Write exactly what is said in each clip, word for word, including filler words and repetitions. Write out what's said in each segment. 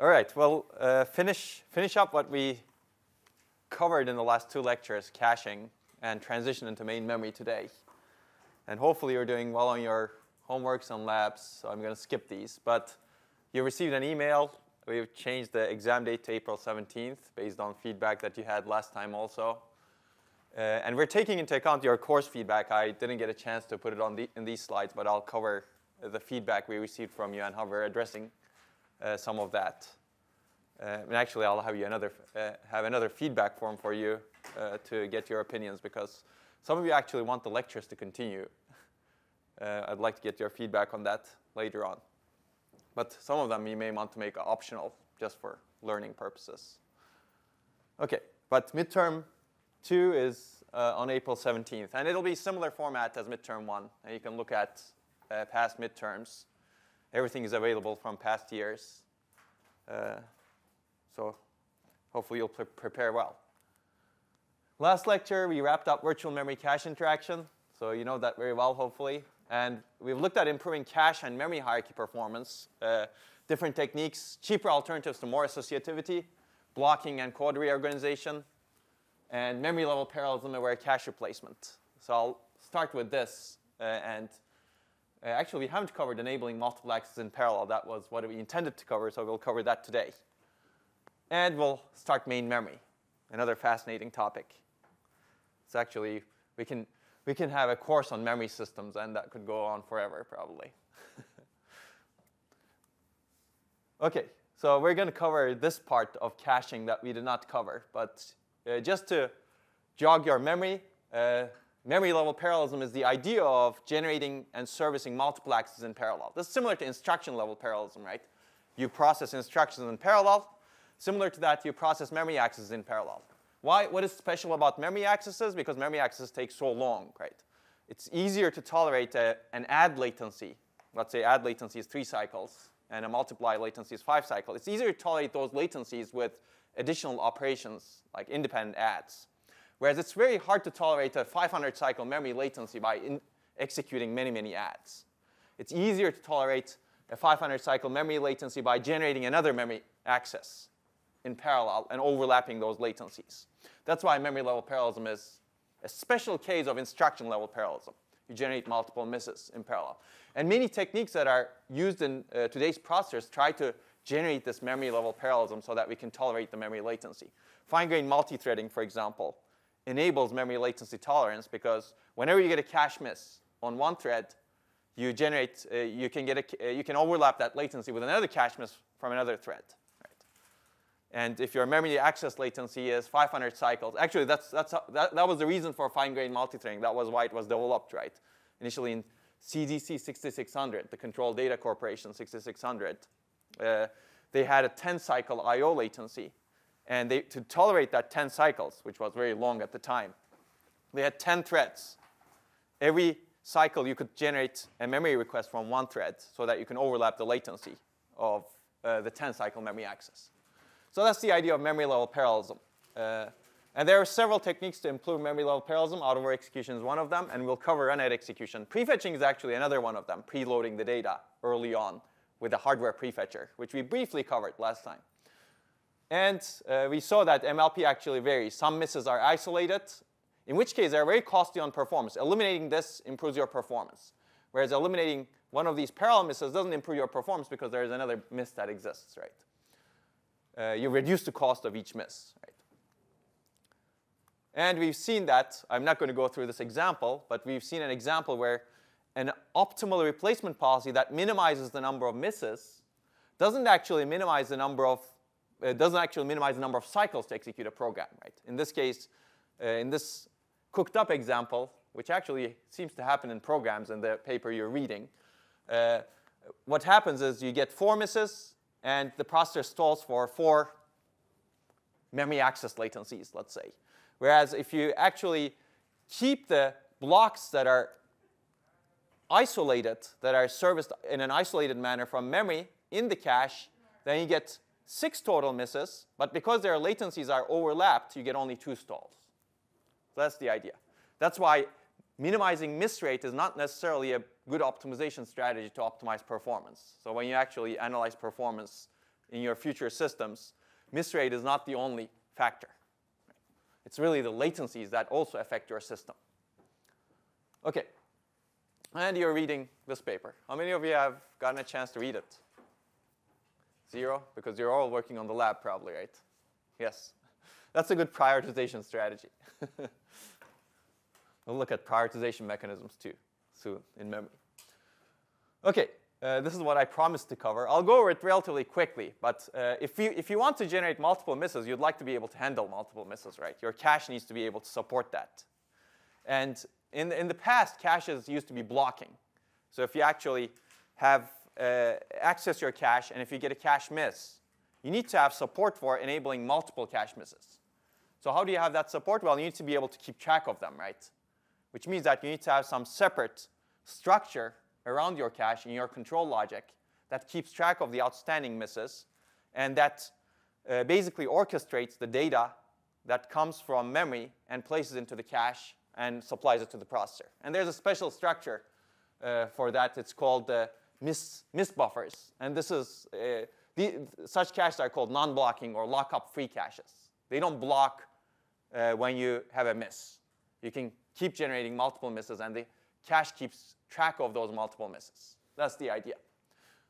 All right, well, uh, finish, finish up what we covered in the last two lectures, caching, and transition into main memory today. And hopefully you're doing well on your homeworks and labs, so I'm going to skip these. But you received an email. We've changed the exam date to April seventeenth based on feedback that you had last time also. Uh, and we're taking into account your course feedback. I didn't get a chance to put it on the, in these slides, but I'll cover the feedback we received from you and how we're addressing uh, some of that. Uh, and actually, I'll have you another uh, have another feedback form for you uh, to get your opinions, because some of you actually want the lectures to continue. Uh, I'd like to get your feedback on that later on. But some of them you may want to make optional just for learning purposes. OK, but midterm two is uh, on April seventeenth. And it'll be similar format as midterm one. And you can look at uh, past midterms. Everything is available from past years. Uh, so hopefully you'll pre prepare well. Last lecture, we wrapped up virtual memory cache interaction. So you know that very well, hopefully. And we've looked at improving cache and memory hierarchy performance, uh, different techniques, cheaper alternatives to more associativity, blocking and code reorganization, and memory level parallelism aware cache replacement. So I'll start with this. Uh, and uh, actually, we haven't covered enabling multiple access in parallel. That was what we intended to cover, so we'll cover that today. And we'll start main memory, another fascinating topic. It's actually, we can, we can have a course on memory systems, and that could go on forever, probably. OK, so we're going to cover this part of caching that we did not cover. But uh, just to jog your memory, uh, memory level parallelism is the idea of generating and servicing multiple accesses in parallel. This is similar to instruction level parallelism, right? You process instructions in parallel. Similar to that, you process memory accesses in parallel. Why? What is special about memory accesses? Because memory accesses take so long, right? It's easier to tolerate a, an add latency. Let's say add latency is three cycles, and a multiply latency is five cycles. It's easier to tolerate those latencies with additional operations, like independent adds. Whereas it's very hard to tolerate a five hundred cycle memory latency by in executing many, many adds. It's easier to tolerate a five hundred cycle memory latency by generating another memory access in parallel and overlapping those latencies. That's why memory level parallelism is a special case of instruction level parallelism. You generate multiple misses in parallel. And many techniques that are used in uh, today's processors try to generate this memory level parallelism so that we can tolerate the memory latency. Fine-grained multithreading, for example, enables memory latency tolerance because whenever you get a cache miss on one thread, you generate, uh, you can get a, uh, you can overlap that latency with another cache miss from another thread. And if your memory access latency is five hundred cycles, actually, that's, that's, that, that was the reason for fine-grained multithreading. That was why it was developed, right? Initially in C D C sixty-six hundred, the Control Data Corporation sixty-six hundred, uh, they had a ten cycle I O latency. And they, to tolerate that ten cycles, which was very long at the time, they had ten threads. Every cycle, you could generate a memory request from one thread so that you can overlap the latency of uh, the ten cycle memory access. So that's the idea of memory level parallelism. Uh, and there are several techniques to improve memory level parallelism. Out-of-order execution is one of them. And we'll cover run-ahead execution. Prefetching is actually another one of them, preloading the data early on with a hardware prefetcher, which we briefly covered last time. And uh, we saw that M L P actually varies. Some misses are isolated, in which case they're very costly on performance. Eliminating this improves your performance, whereas eliminating one of these parallel misses doesn't improve your performance because there is another miss that exists, right? Uh, you reduce the cost of each miss, right? And we've seen that. I'm not going to go through this example, but we've seen an example where an optimal replacement policy that minimizes the number of misses doesn't actually minimize the number of uh, doesn't actually minimize the number of cycles to execute a program, right? In this case, uh, in this cooked-up example, which actually seems to happen in programs in the paper you're reading, uh, what happens is you get four misses. And the processor stalls for four memory access latencies, let's say. Whereas if you actually keep the blocks that are isolated, that are serviced in an isolated manner from memory in the cache, then you get six total misses. But because their latencies are overlapped, you get only two stalls. So that's the idea. That's why minimizing miss rate is not necessarily a good optimization strategy to optimize performance. So when you actually analyze performance, in your future systems, miss rate is not the only factor. It's really the latencies that also affect your system. OK. And you're reading this paper. How many of you have gotten a chance to read it? Zero? Because you're all working on the lab probably, right? Yes. That's a good prioritization strategy. We'll look at prioritization mechanisms too soon in memory. OK. Uh, this is what I promised to cover. I'll go over it relatively quickly. But uh, if, you, if you want to generate multiple misses, you'd like to be able to handle multiple misses, right? Your cache needs to be able to support that. And in, in the past, caches used to be blocking. So if you actually have uh, access your cache, and if you get a cache miss, you need to have support for enabling multiple cache misses. So how do you have that support? Well, you need to be able to keep track of them, right? Which means that you need to have some separate structure around your cache in your control logic that keeps track of the outstanding misses and that uh, basically orchestrates the data that comes from memory and places into the cache and supplies it to the processor. And there's a special structure uh, for that. It's called uh, miss, miss buffers. And this is, uh, the, such caches are called non-blocking or lockup-free caches. They don't block uh, when you have a miss. You can keep generating multiple misses, and the cache keeps track of those multiple misses. That's the idea.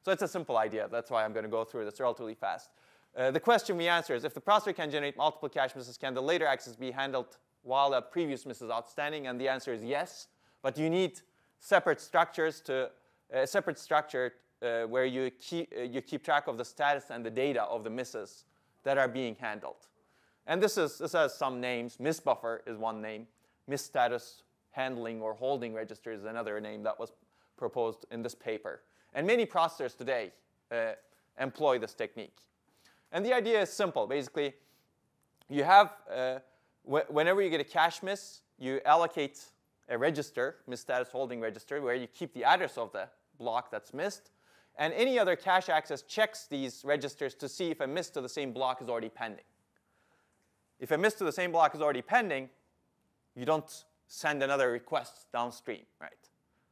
So it's a simple idea. That's why I'm going to go through this relatively fast. Uh, the question we answer is, if the processor can generate multiple cache misses, can the later access be handled while the previous miss is outstanding? And the answer is yes. But you need separate structures to a uh, separate structure uh, where you keep, uh, you keep track of the status and the data of the misses that are being handled. And this, is, this has some names. Miss buffer is one name. Miss status handling or holding register is another name that was proposed in this paper. And many processors today uh, employ this technique. And the idea is simple. Basically, you have, uh, wh whenever you get a cache miss, you allocate a register, miss status holding register, where you keep the address of the block that's missed. And any other cache access checks these registers to see if a miss to the same block is already pending. If a miss to the same block is already pending, you don't send another request downstream, right?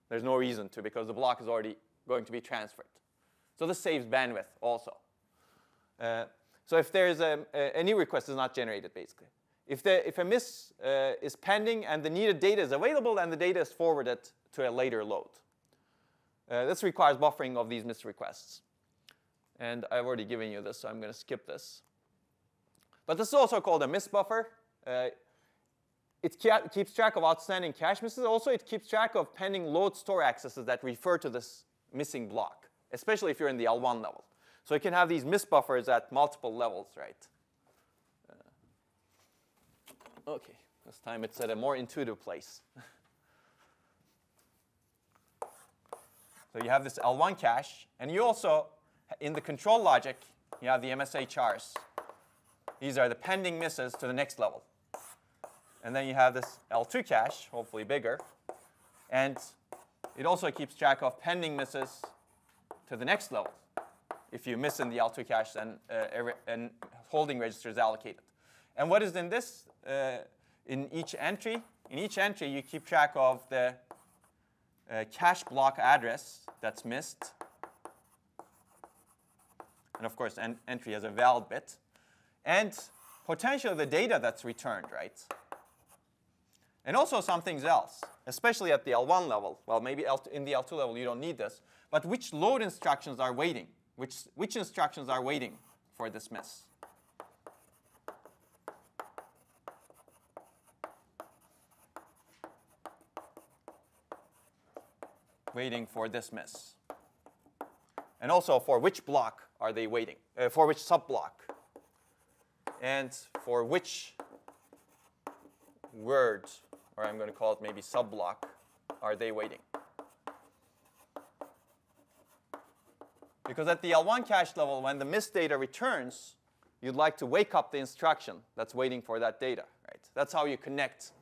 There's no reason to, because the block is already going to be transferred. So this saves bandwidth also. Uh, so if there's a, a, a new request is not generated, basically. If, the, if a miss uh, is pending and the needed data is available, then the data is forwarded to a later load. Uh, this requires buffering of these miss requests. And I've already given you this, so I'm going to skip this. But this is also called a miss buffer. Uh, It keeps track of outstanding cache misses. Also, it keeps track of pending load store accesses that refer to this missing block, especially if you're in the L one level. So you can have these miss buffers at multiple levels, right? Uh, OK, this time it's at a more intuitive place. So you have this L one cache. And you also, in the control logic, you have the M S H Rs. These are the pending misses to the next level. And then you have this L two cache, hopefully bigger. And it also keeps track of pending misses to the next level. If you miss in the L two cache, then a uh, holding register is allocated. And what is in this? Uh, in each entry, in each entry, you keep track of the uh, cache block address that's missed. And of course, an entry has a valid bit. And potentially the data that's returned, right? And also some things else, especially at the L one level. Well, maybe in the L two level you don't need this. But which load instructions are waiting? Which, which instructions are waiting for this miss? Waiting for this miss. And also for which block are they waiting? Uh, for which subblock? And for which word, or I'm going to call it maybe subblock, are they waiting? Because at the L one cache level, when the missed data returns, you'd like to wake up the instruction that's waiting for that data, right? That's how you connect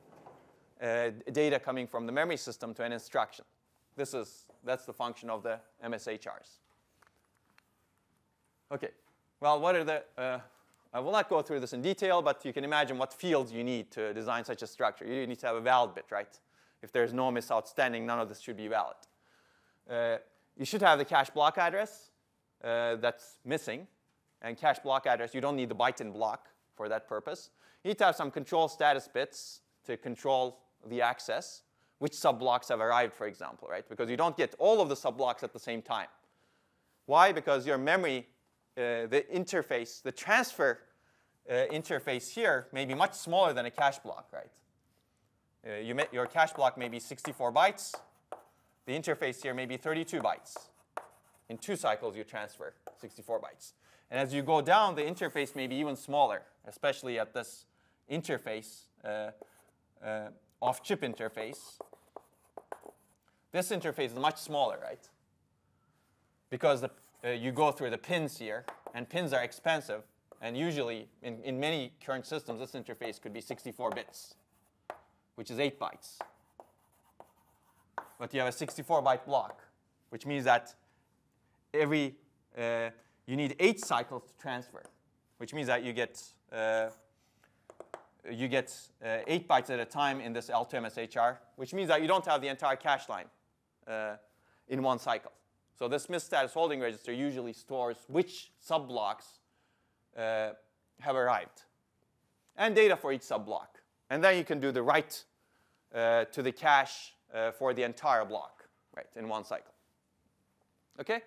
uh, data coming from the memory system to an instruction. This is, that's the function of the M S H Rs. OK. Well, what are the uh, I will not go through this in detail, but you can imagine what fields you need to design such a structure. You need to have a valid bit, right? If there's no miss outstanding, none of this should be valid. Uh, you should have the cache block address uh, that's missing. and cache block address. You don't need the byte in block for that purpose. You need to have some control status bits to control the access, which subblocks have arrived, for example, right? Because you don't get all of the subblocks at the same time. Why? Because your memory, uh, the interface, the transfer uh, interface here may be much smaller than a cache block, right? Uh, you may, your cache block may be sixty-four bytes. The interface here may be thirty-two bytes. In two cycles, you transfer sixty-four bytes. And as you go down, the interface may be even smaller, especially at this interface, uh, uh, off-chip interface. This interface is much smaller, right? Because the, uh, you go through the pins here, and pins are expensive. And usually, in, in many current systems, this interface could be sixty-four bits, which is eight bytes. But you have a sixty-four byte block, which means that every uh, you need eight cycles to transfer, which means that you get uh, you get uh, eight bytes at a time in this L two M S H R, which means that you don't have the entire cache line uh, in one cycle. So this misstatus holding register usually stores which subblocks uh, have arrived and data for each subblock, and then you can do the write uh, to the cache uh, for the entire block, right, in one cycle. Okay.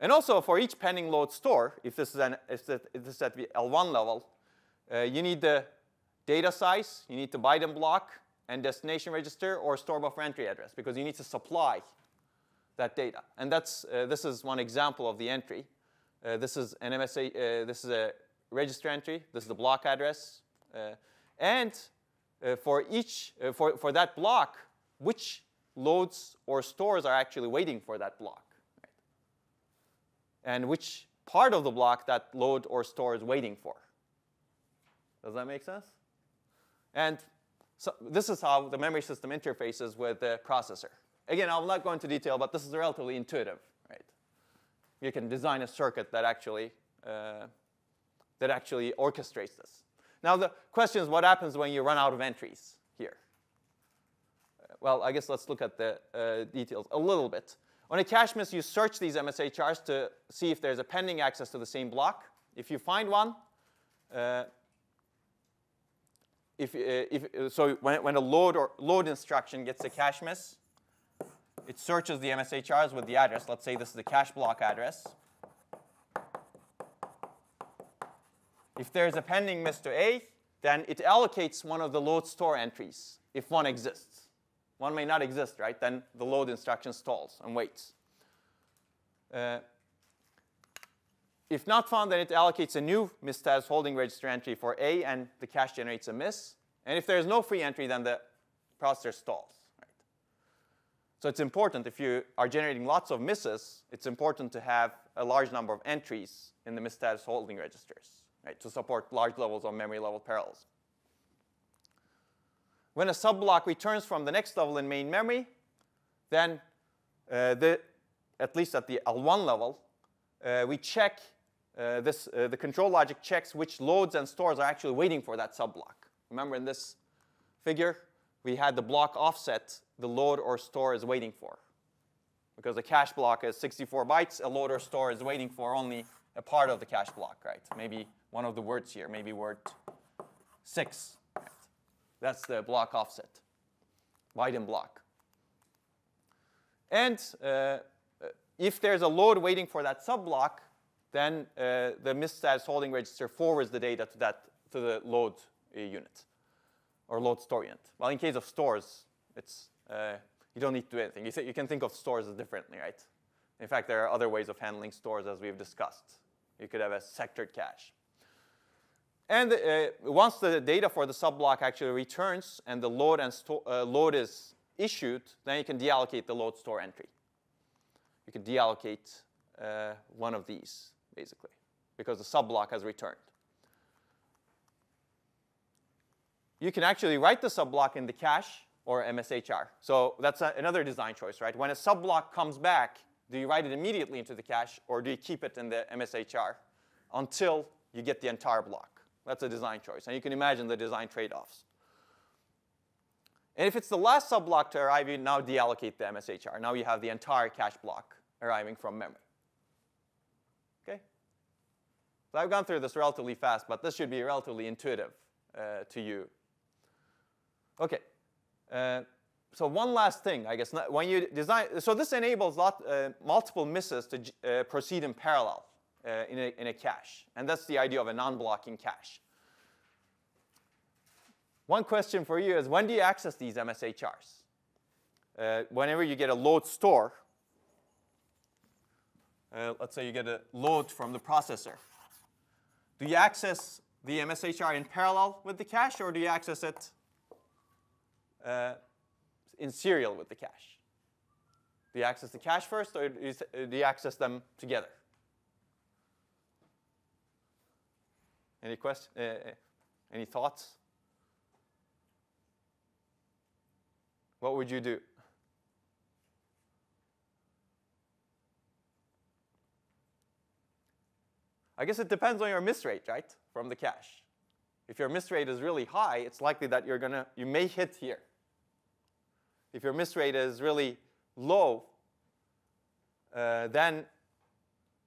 And also, for each pending load store, if this is, an, if this is at the L one level, uh, you need the data size, you need the byte and block, and destination register or store buffer entry address, because you need to supply that data. And that's, uh, this is one example of the entry. Uh, this is an M S A, uh, this is a register entry. This is the block address. Uh, and uh, for each, uh, for, for that block, which loads or stores are actually waiting for that block, and which part of the block that load or store is waiting for. Does that make sense? And so this is how the memory system interfaces with the processor. Again, I'll not go into detail, but this is relatively intuitive, right? You can design a circuit that actually, uh, that actually orchestrates this. Now the question is, what happens when you run out of entries here? Well, I guess let's look at the uh, details a little bit. On a cache miss, you search these M S H Rs to see if there's a pending access to the same block. If you find one, uh, if, uh, if, so when, when a load or load instruction gets a cache miss, it searches the M S H Rs with the address. Let's say this is the cache block address. If there's a pending miss to A, then it allocates one of the load store entries, if one exists. One may not exist, right? Then the load instruction stalls and waits. Uh, if not found, then it allocates a new misstatus holding register entry for A, and the cache generates a miss. And if there is no free entry, then the processor stalls, right? So it's important, if you are generating lots of misses, it's important to have a large number of entries in the misstatus holding registers, right, to support large levels of memory level parallelism. When a subblock returns from the next level in main memory, then uh, the, at least at the L one level, uh, we check uh, this. Uh, the control logic checks which loads and stores are actually waiting for that subblock. Remember, in this figure, we had the block offset the load or store is waiting for, because the cache block is sixty-four bytes. A load or store is waiting for only a part of the cache block, right? Maybe one of the words here, maybe word six. That's the block offset, byte in block. And uh, if there's a load waiting for that subblock, then uh, the misstatus holding register forwards the data to that to the load uh, unit or load store unit. Well, in case of stores, it's uh, you don't need to do anything. You, you can think of stores as differently, right? In fact, there are other ways of handling stores, as we've discussed. You could have a sectored cache. And uh, once the data for the subblock actually returns and the load, and uh, load is issued, then you can deallocate the load store entry. You can deallocate uh, one of these, basically, because the subblock has returned. You can actually write the subblock in the cache or M S H R. So that's a, another design choice, right? When a subblock comes back, do you write it immediately into the cache, or do you keep it in the M S H R until you get the entire block? That's a design choice. And you can imagine the design trade-offs. And if it's the last subblock to arrive, you now deallocate the M S H R. Now you have the entire cache block arriving from memory. OK? So I've gone through this relatively fast, but this should be relatively intuitive uh, to you. OK. Uh, so one last thing, I guess. When you design, so this enables lot, uh, multiple misses to uh, proceed in parallel uh, in, a, in a cache. And that's the idea of a non-blocking cache. One question for you is, when do you access these M S H Rs? Uh, whenever you get a load store, uh, let's say you get a load from the processor. Do you access the M S H R in parallel with the cache, or do you access it uh, in serial with the cache? Do you access the cache first, or do you, do you access them together? Any questions? Uh, any thoughts? What would you do? I guess it depends on your miss rate, right, from the cache. If your miss rate is really high, it's likely that you're gonna, you may hit here. If your miss rate is really low, uh, then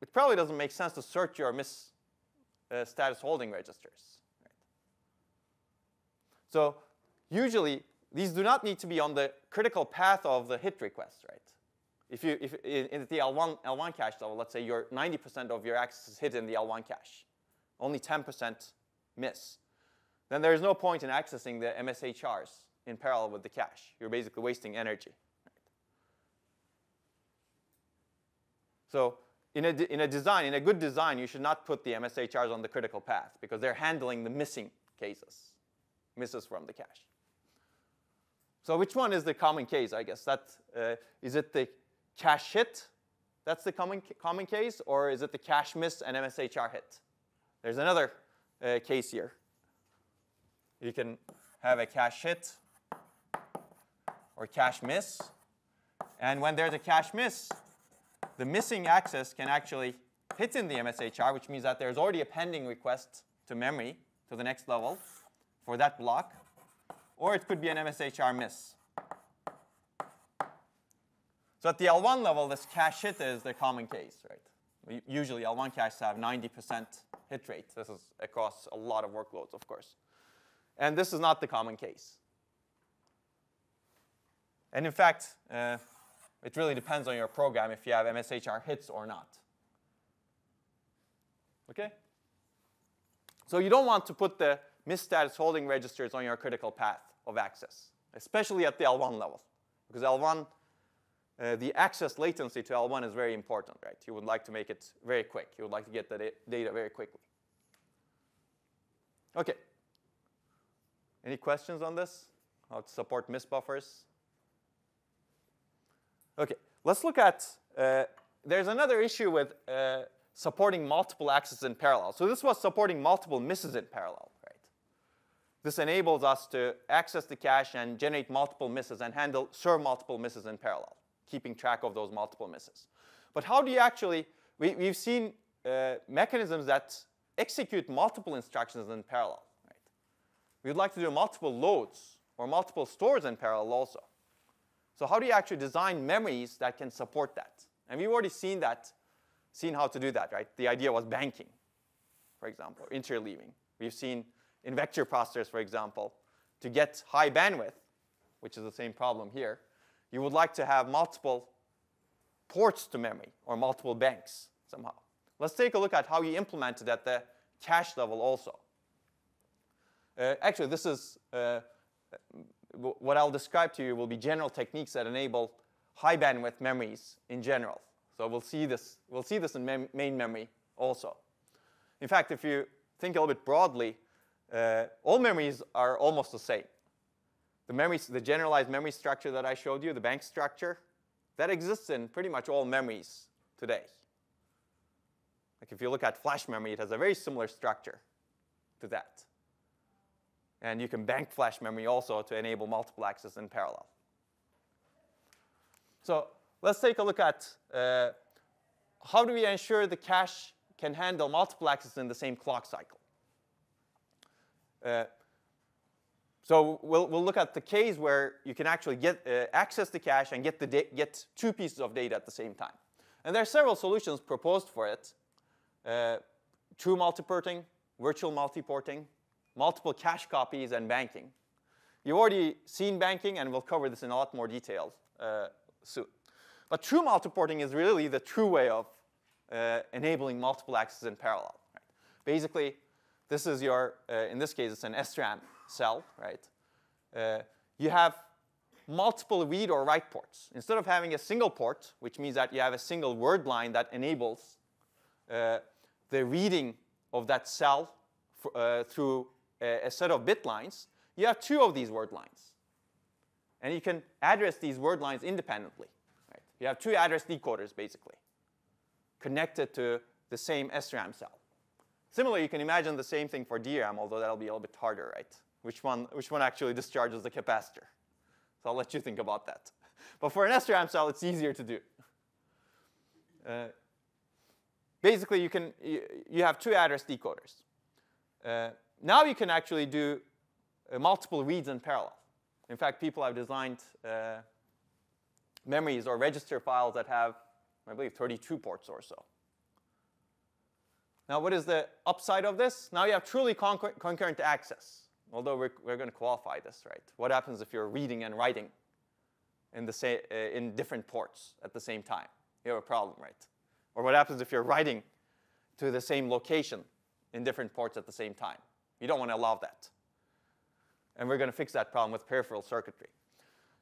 it probably doesn't make sense to search your miss uh, status holding registers. Right? So usually, these do not need to be on the critical path of the hit request, right? If you, if in the L one, L one cache level, let's say your ninety percent of your access is hit in the L one cache, only ten percent miss, then there is no point in accessing the M S H Rs in parallel with the cache. You're basically wasting energy. So in a, in a design, in a good design, you should not put the M S H Rs on the critical path because they're handling the missing cases, misses from the cache. So which one is the common case, I guess? That, uh, is it the cache hit that's the common, common case, or is it the cache miss and M S H R hit? There's another uh, case here. You can have a cache hit or cache miss. And when there's a cache miss, the missing access can actually hit in the M S H R, which means that there's already a pending request to memory to the next level for that block. Or it could be an M S H R miss. So at the L one level, this cache hit is the common case, right? Usually L one caches have ninety percent hit rate. This is across a lot of workloads, of course. And this is not the common case. And in fact, uh, it really depends on your program if you have M S H R hits or not. OK? So you don't want to put the miss status holding registers on your critical path of access, especially at the L one level. Because L one, uh, the access latency to L one is very important, right? You would like to make it very quick. You would like to get the da data very quickly. OK. Any questions on this? How to support miss buffers? OK. Let's look at, uh, there's another issue with uh, supporting multiple accesses in parallel. So this was supporting multiple misses in parallel. This enables us to access the cache and generate multiple misses and handle serve multiple misses in parallel, keeping track of those multiple misses. But how do you actually, we, we've seen uh, mechanisms that execute multiple instructions in parallel. Right? We'd like to do multiple loads or multiple stores in parallel also. So how do you actually design memories that can support that? And we've already seen that, seen how to do that, right? The idea was banking, for example, or interleaving. We've seen in vector processors, for example, to get high bandwidth, which is the same problem here, you would like to have multiple ports to memory or multiple banks somehow. Let's take a look at how you implemented at the cache level also. Uh, actually, this is uh, what I'll describe to you will be general techniques that enable high bandwidth memories in general. So we'll see this. We'll see this in mem main memory also. In fact, if you think a little bit broadly, Uh, all memories are almost the same. The, memories, the generalized memory structure that I showed you, the bank structure, that exists in pretty much all memories today. Like if you look at flash memory, it has a very similar structure to that. And you can bank flash memory also to enable multiple access in parallel. So let's take a look at uh, how do we ensure the cache can handle multiple access in the same clock cycle. Uh, so we'll, we'll look at the case where you can actually get, uh, access the cache and get, the get two pieces of data at the same time. And there are several solutions proposed for it. Uh, true multiporting, virtual multiporting, multiple cache copies, and banking. You've already seen banking, and we'll cover this in a lot more detail uh, soon. But true multiporting is really the true way of uh, enabling multiple accesses in parallel. Right? Basically, this is your, uh, in this case, it's an S RAM cell, right? Uh, you have multiple read or write ports. Instead of having a single port, which means that you have a single word line that enables uh, the reading of that cell uh, through a, a set of bit lines, you have two of these word lines. And you can address these word lines independently. Right? You have two address decoders, basically, connected to the same S RAM cell. Similarly, you can imagine the same thing for D RAM, although that'll be a little bit harder, right? Which one, which one actually discharges the capacitor? So I'll let you think about that. But for an S RAM cell, it's easier to do. Uh, basically, you, can, you, you have two address decoders. Uh, now you can actually do uh, multiple reads in parallel. In fact, people have designed uh, memories or register files that have, I believe, thirty-two ports or so. Now, what is the upside of this? Now you have truly concur concurrent access, although we're, we're going to qualify this, right? What happens if you're reading and writing in, the sa uh, in different ports at the same time? You have a problem, right? Or what happens if you're writing to the same location in different ports at the same time? You don't want to allow that. And we're going to fix that problem with peripheral circuitry.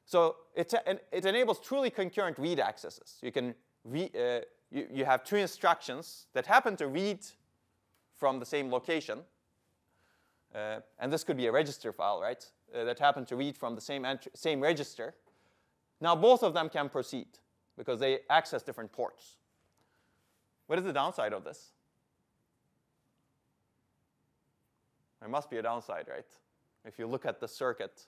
So it, it enables truly concurrent read accesses. You can re uh, you, you have two instructions that happen to read from the same location, uh, and this could be a register file, right, uh, that happened to read from the same, same register. Now both of them can proceed because they access different ports. What is the downside of this? There must be a downside, right? If you look at the circuit.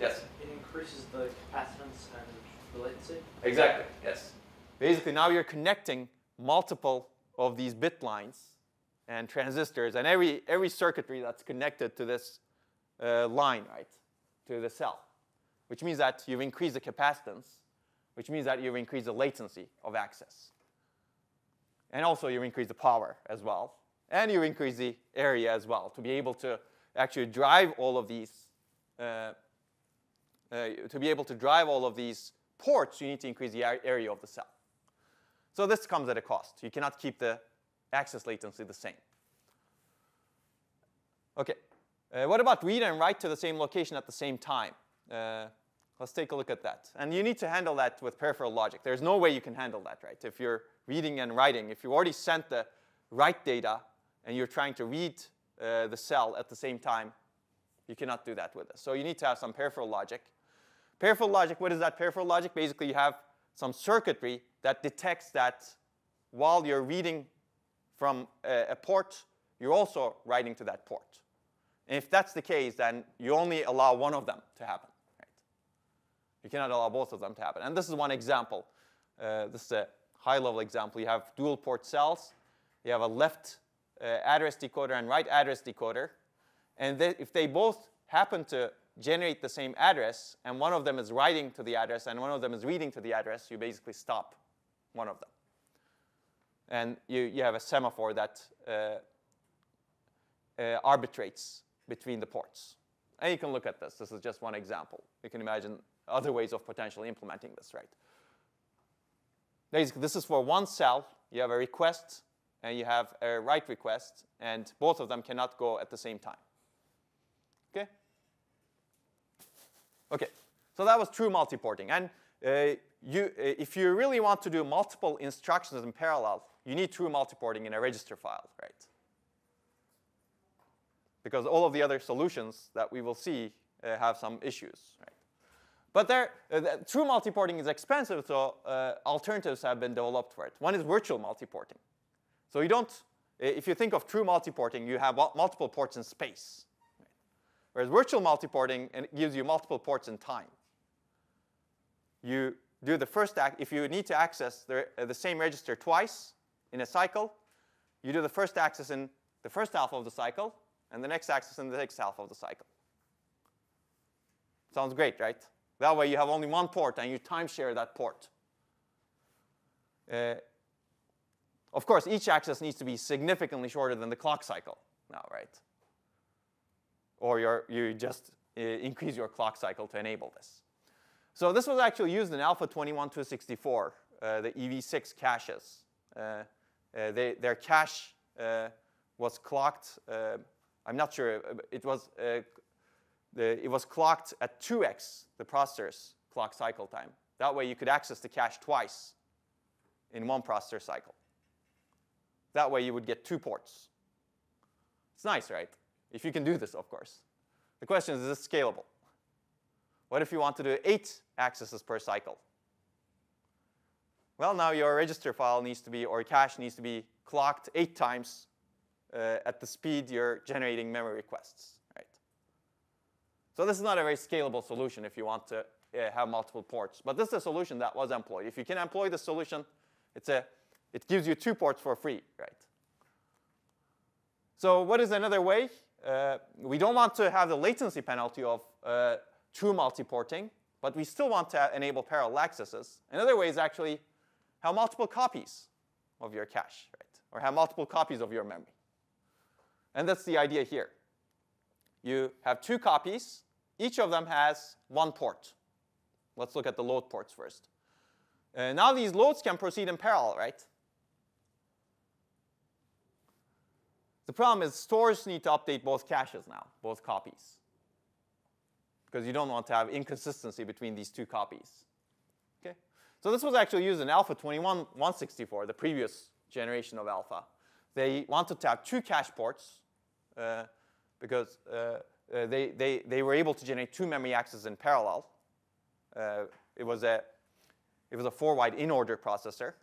Yes? It increases the capacitance and the latency? Exactly, yes. Basically, now you're connecting multiple of these bit lines and transistors and every, every circuitry that's connected to this uh, line, right, to the cell, which means that you've increased the capacitance, which means that you've increased the latency of access. And also, you've increased the power as well. And you increase the area as well to be able to actually drive all of these. Uh, uh, to be able to drive all of these ports, you need to increase the area of the cell. So this comes at a cost. You cannot keep the access latency the same. Okay. Uh, what about read and write to the same location at the same time? Uh, let's take a look at that. And you need to handle that with peripheral logic. There's no way you can handle that, right? If you're reading and writing, if you already sent the write data and you're trying to read uh, the cell at the same time, you cannot do that with this. So you need to have some peripheral logic. Peripheral logic, what is that peripheral logic? Basically, you have some circuitry that detects that while you're reading from a, a port, you're also writing to that port. And if that's the case, then you only allow one of them to happen. Right? You cannot allow both of them to happen. And this is one example. Uh, this is a high-level example. You have dual-port cells. You have a left uh, address decoder and right address decoder. And they, if they both happen to generate the same address, and one of them is writing to the address and one of them is reading to the address, you basically stop one of them. And you, you have a semaphore that uh, uh, arbitrates between the ports. And you can look at this. This is just one example. You can imagine other ways of potentially implementing this, right? Basically, this is for one cell. You have a request. And you have a write request, and both of them cannot go at the same time. Okay? Okay, so that was true multiporting. And uh, you, if you really want to do multiple instructions in parallel, you need true multiporting in a register file, right? Because all of the other solutions that we will see uh, have some issues, right? But there, uh, the, true multiporting is expensive, so uh, alternatives have been developed for it. One is virtual multiporting. So you don't, if you think of true multiporting, you have multiple ports in space. Right? Whereas virtual multiporting gives you multiple ports in time. You do the first act, if you need to access the, uh, the same register twice in a cycle, you do the first access in the first half of the cycle, and the next access in the next half of the cycle. Sounds great, right? That way you have only one port, and you timeshare that port. Uh, Of course, each axis needs to be significantly shorter than the clock cycle now, right? Or you're, you just uh, increase your clock cycle to enable this. So this was actually used in Alpha two one two six four, uh, the E V six caches. Uh, uh, they, their cache uh, was clocked. Uh, I'm not sure. It was uh, the, it was clocked at two x the processor's clock cycle time. That way, you could access the cache twice in one processor cycle. That way, you would get two ports. It's nice, right? If you can do this, of course. The question is, is this scalable? What if you want to do eight accesses per cycle? Well, now your register file needs to be, or cache needs to be clocked eight times uh, at the speed you're generating memory requests, right? So this is not a very scalable solution if you want to uh, have multiple ports. But this is a solution that was employed. If you can employ this solution, it's a, it gives you two ports for free, right? So what is another way? Uh, we don't want to have the latency penalty of uh, true multiporting, but we still want to enable parallel accesses. Another way is actually have multiple copies of your cache, right? Or have multiple copies of your memory. And that's the idea here. You have two copies. Each of them has one port. Let's look at the load ports first. Uh, now these loads can proceed in parallel, right? The problem is stores need to update both caches now, both copies, because you don't want to have inconsistency between these two copies. Okay? So this was actually used in Alpha two one one six four, the previous generation of Alpha. They wanted to have two cache ports uh, because uh, uh, they, they, they were able to generate two memory accesses in parallel. Uh, it was a, it was a four-wide in-order processor.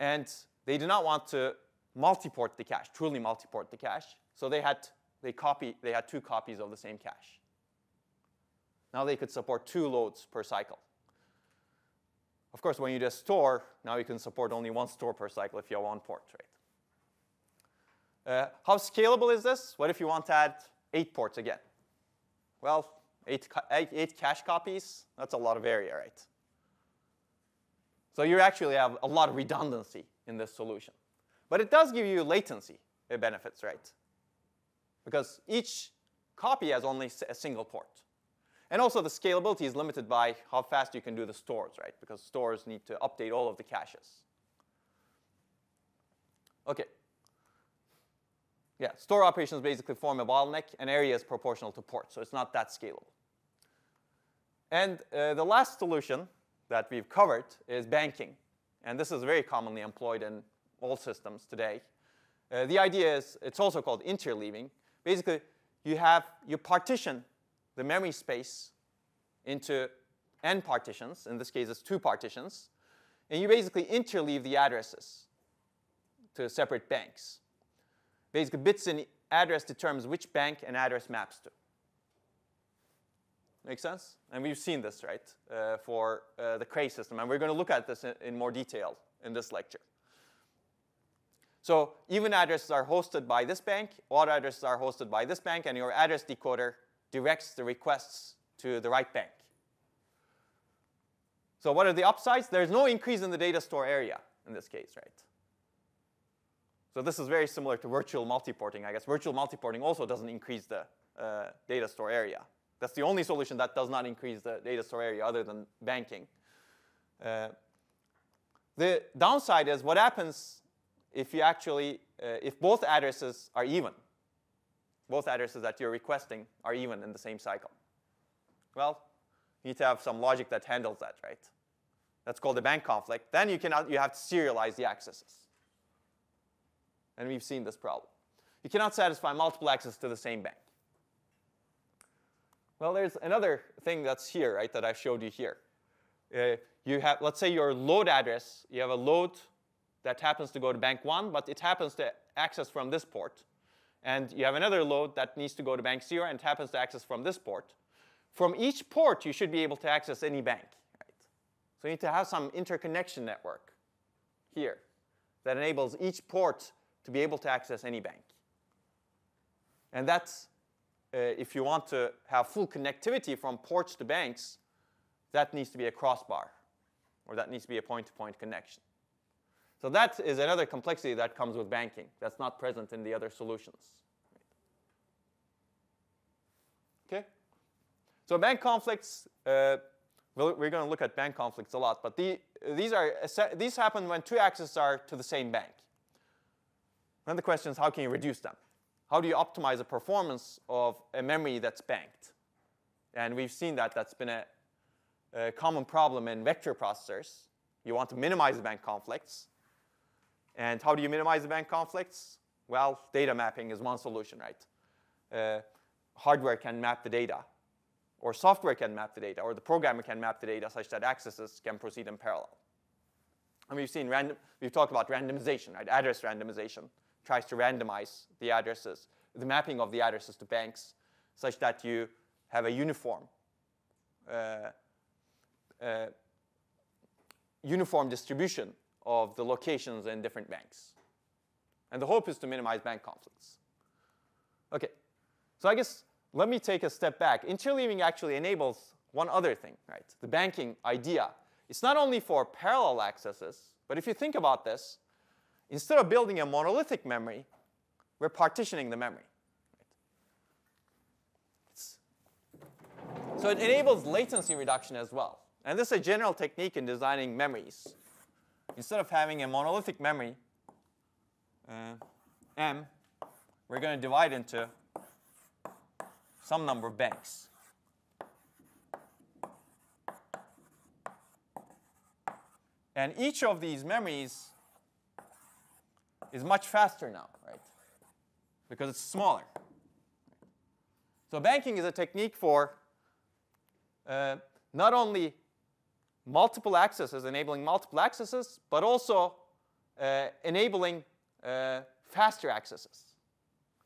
And they did not want to multiport the cache, truly multiport the cache. So they had, they, copy, they had two copies of the same cache. Now they could support two loads per cycle. Of course, when you do a store, now you can support only one store per cycle if you have one port, right? Uh, how scalable is this? What if you want to add eight ports again? Well, eight, eight, eight cache copies, that's a lot of area, right? So you actually have a lot of redundancy in this solution. But it does give you latency benefits, right? Because each copy has only a single port. And also, the scalability is limited by how fast you can do the stores, right? Because stores need to update all of the caches. OK. Yeah, store operations basically form a bottleneck, and area is proportional to ports. So it's not that scalable. And uh, the last solution that we've covered is banking. And this is very commonly employed in all systems today. Uh, the idea is it's also called interleaving. Basically, you have you partition the memory space into n partitions. In this case, it's two partitions. And you basically interleave the addresses to separate banks. Basically, bits in address determines which bank an address maps to. Make sense? And we've seen this, right, uh, for uh, the Cray system. And we're going to look at this in, in more detail in this lecture. So even addresses are hosted by this bank. Odd addresses are hosted by this bank. And your address decoder directs the requests to the right bank. So what are the upsides? There's no increase in the data store area in this case, right? So this is very similar to virtual multiporting, I guess. Virtual multiporting also doesn't increase the uh, data store area. That's the only solution that does not increase the data store area other than banking. Uh, the downside is what happens if you actually, uh, if both addresses are even. Both addresses that you're requesting are even in the same cycle. Well, you need to have some logic that handles that, right? That's called a bank conflict. Then you cannot, you have to serialize the accesses. And we've seen this problem. You cannot satisfy multiple accesses to the same bank. Well, there's another thing that's here, right, that I showed you here. Uh, you have, let's say your load address, you have a load that happens to go to bank one, but it happens to access from this port. And you have another load that needs to go to bank zero, and it happens to access from this port. From each port, you should be able to access any bank, right? So you need to have some interconnection network here that enables each port to be able to access any bank. And that's, uh, if you want to have full connectivity from ports to banks, that needs to be a crossbar, or that needs to be a point-to-point connection. So that is another complexity that comes with banking that's not present in the other solutions. Okay? So bank conflicts, uh, we're going to look at bank conflicts a lot, but the, these, are, these happen when two accesses are to the same bank. Then the question is, how can you reduce them? How do you optimize the performance of a memory that's banked? And we've seen that that's been a, a common problem in vector processors. You want to minimize the bank conflicts. And how do you minimize the bank conflicts? Well, data mapping is one solution, right? Uh, hardware can map the data, or software can map the data, or the programmer can map the data such that accesses can proceed in parallel. And we've seen random, we've talked about randomization, right? Address randomization tries to randomize the addresses, the mapping of the addresses to banks, such that you have a uniform, uh, uh, uniform distribution of the locations in different banks. And the hope is to minimize bank conflicts. Okay, so I guess let me take a step back. Interleaving actually enables one other thing, right? The banking idea. It's not only for parallel accesses, but if you think about this, instead of building a monolithic memory, we're partitioning the memory. Right? So it enables latency reduction as well. And this is a general technique in designing memories. Instead of having a monolithic memory, uh, M, we're going to divide into some number of banks. And each of these memories is much faster now, right? Because it's smaller. So banking is a technique for uh, not only multiple accesses, enabling multiple accesses, but also uh, enabling uh, faster accesses.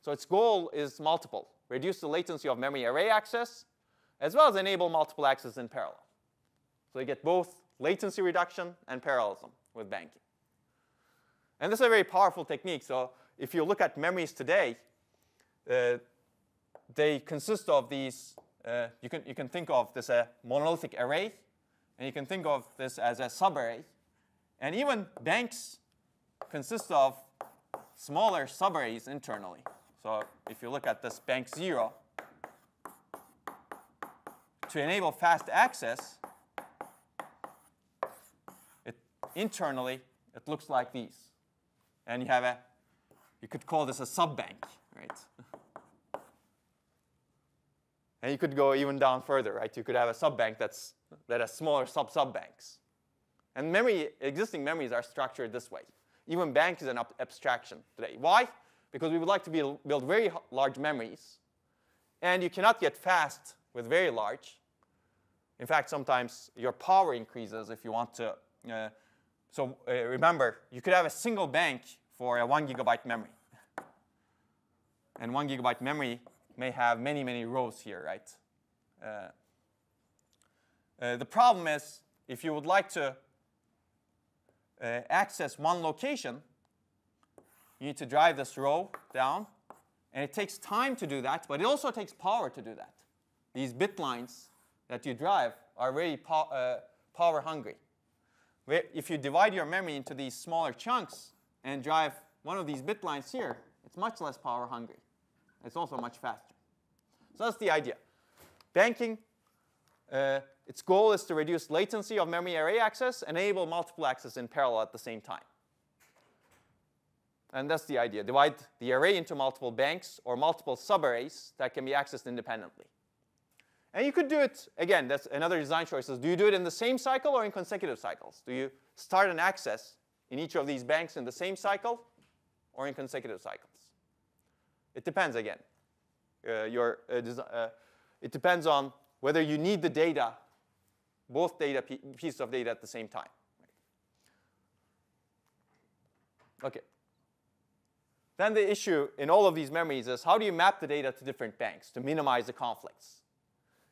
So its goal is multiple, reduce the latency of memory array access, as well as enable multiple accesses in parallel. So you get both latency reduction and parallelism with banking. And this is a very powerful technique. So if you look at memories today, uh, they consist of these. Uh, you can you can think of this as a monolithic array, and you can think of this as a subarray. And even banks consist of smaller subarrays internally. So if you look at this bank zero, to enable fast access, it internally it looks like these, and you have a you could call this a subbank, right? And you could go even down further, right? You could have a subbank that's that has smaller sub subbanks, and memory existing memories are structured this way. Even bank is an abstraction today. Why? Because we would like to be, build very large memories, and you cannot get fast with very large. In fact, sometimes your power increases if you want to. Uh, so uh, remember, you could have a single bank for a one gigabyte memory, and one gigabyte memory may have many, many rows here, right? Uh, uh, the problem is if you would like to uh, access one location, you need to drive this row down. And it takes time to do that, but it also takes power to do that. These bit lines that you drive are very po uh, power hungry. Where if you divide your memory into these smaller chunks and drive one of these bit lines here, it's much less power hungry. It's also much faster. So that's the idea. Banking, uh, its goal is to reduce latency of memory array access, enable multiple access in parallel at the same time. And that's the idea. Divide the array into multiple banks or multiple subarrays that can be accessed independently. And you could do it, again, that's another design choice. Is do you do it in the same cycle or in consecutive cycles? Do you start an access in each of these banks in the same cycle or in consecutive cycles? It depends, again. Uh, your, uh, uh, it depends on whether you need the data, both data pieces of data at the same time. OK. Then the issue in all of these memories is how do you map the data to different banks to minimize the conflicts?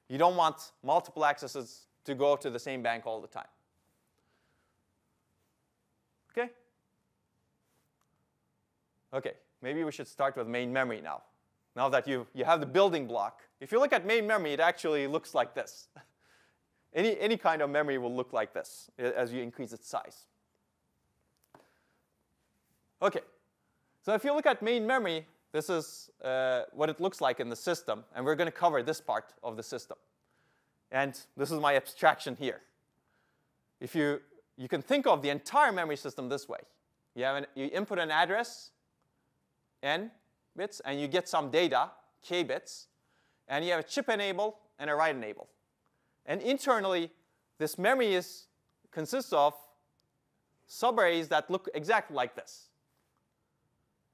You don't want multiple accesses to go to the same bank all the time. OK? OK, maybe we should start with main memory now. Now that you, you have the building block, if you look at main memory, it actually looks like this. any, any kind of memory will look like this as you increase its size. OK. So if you look at main memory, this is uh, what it looks like in the system. And we're going to cover this part of the system. And this is my abstraction here. If you, you can think of the entire memory system this way. You, have an, you input an address, n bits, and you get some data, k bits. And you have a chip enable and a write enable. And internally, this memory is, consists of subarrays that look exactly like this.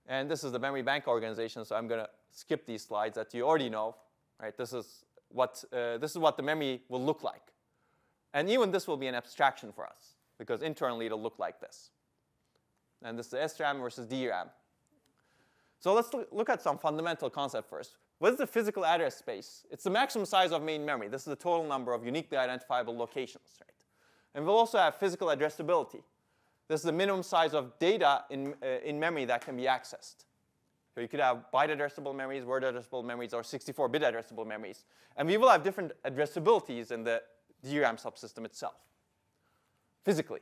And this is the memory bank organization, so I'm going to skip these slides that you already know. Right? This is what, uh, this is what the memory will look like. And even this will be an abstraction for us, because internally it'll look like this. And this is S RAM versus D RAM. So let's look at some fundamental concept first. What is the physical address space? It's the maximum size of main memory. This is the total number of uniquely identifiable locations. Right? And we'll also have physical addressability. This is the minimum size of data in, uh, in memory that can be accessed. So you could have byte addressable memories, word addressable memories, or sixty-four bit addressable memories. And we will have different addressabilities in the D RAM subsystem itself, physically.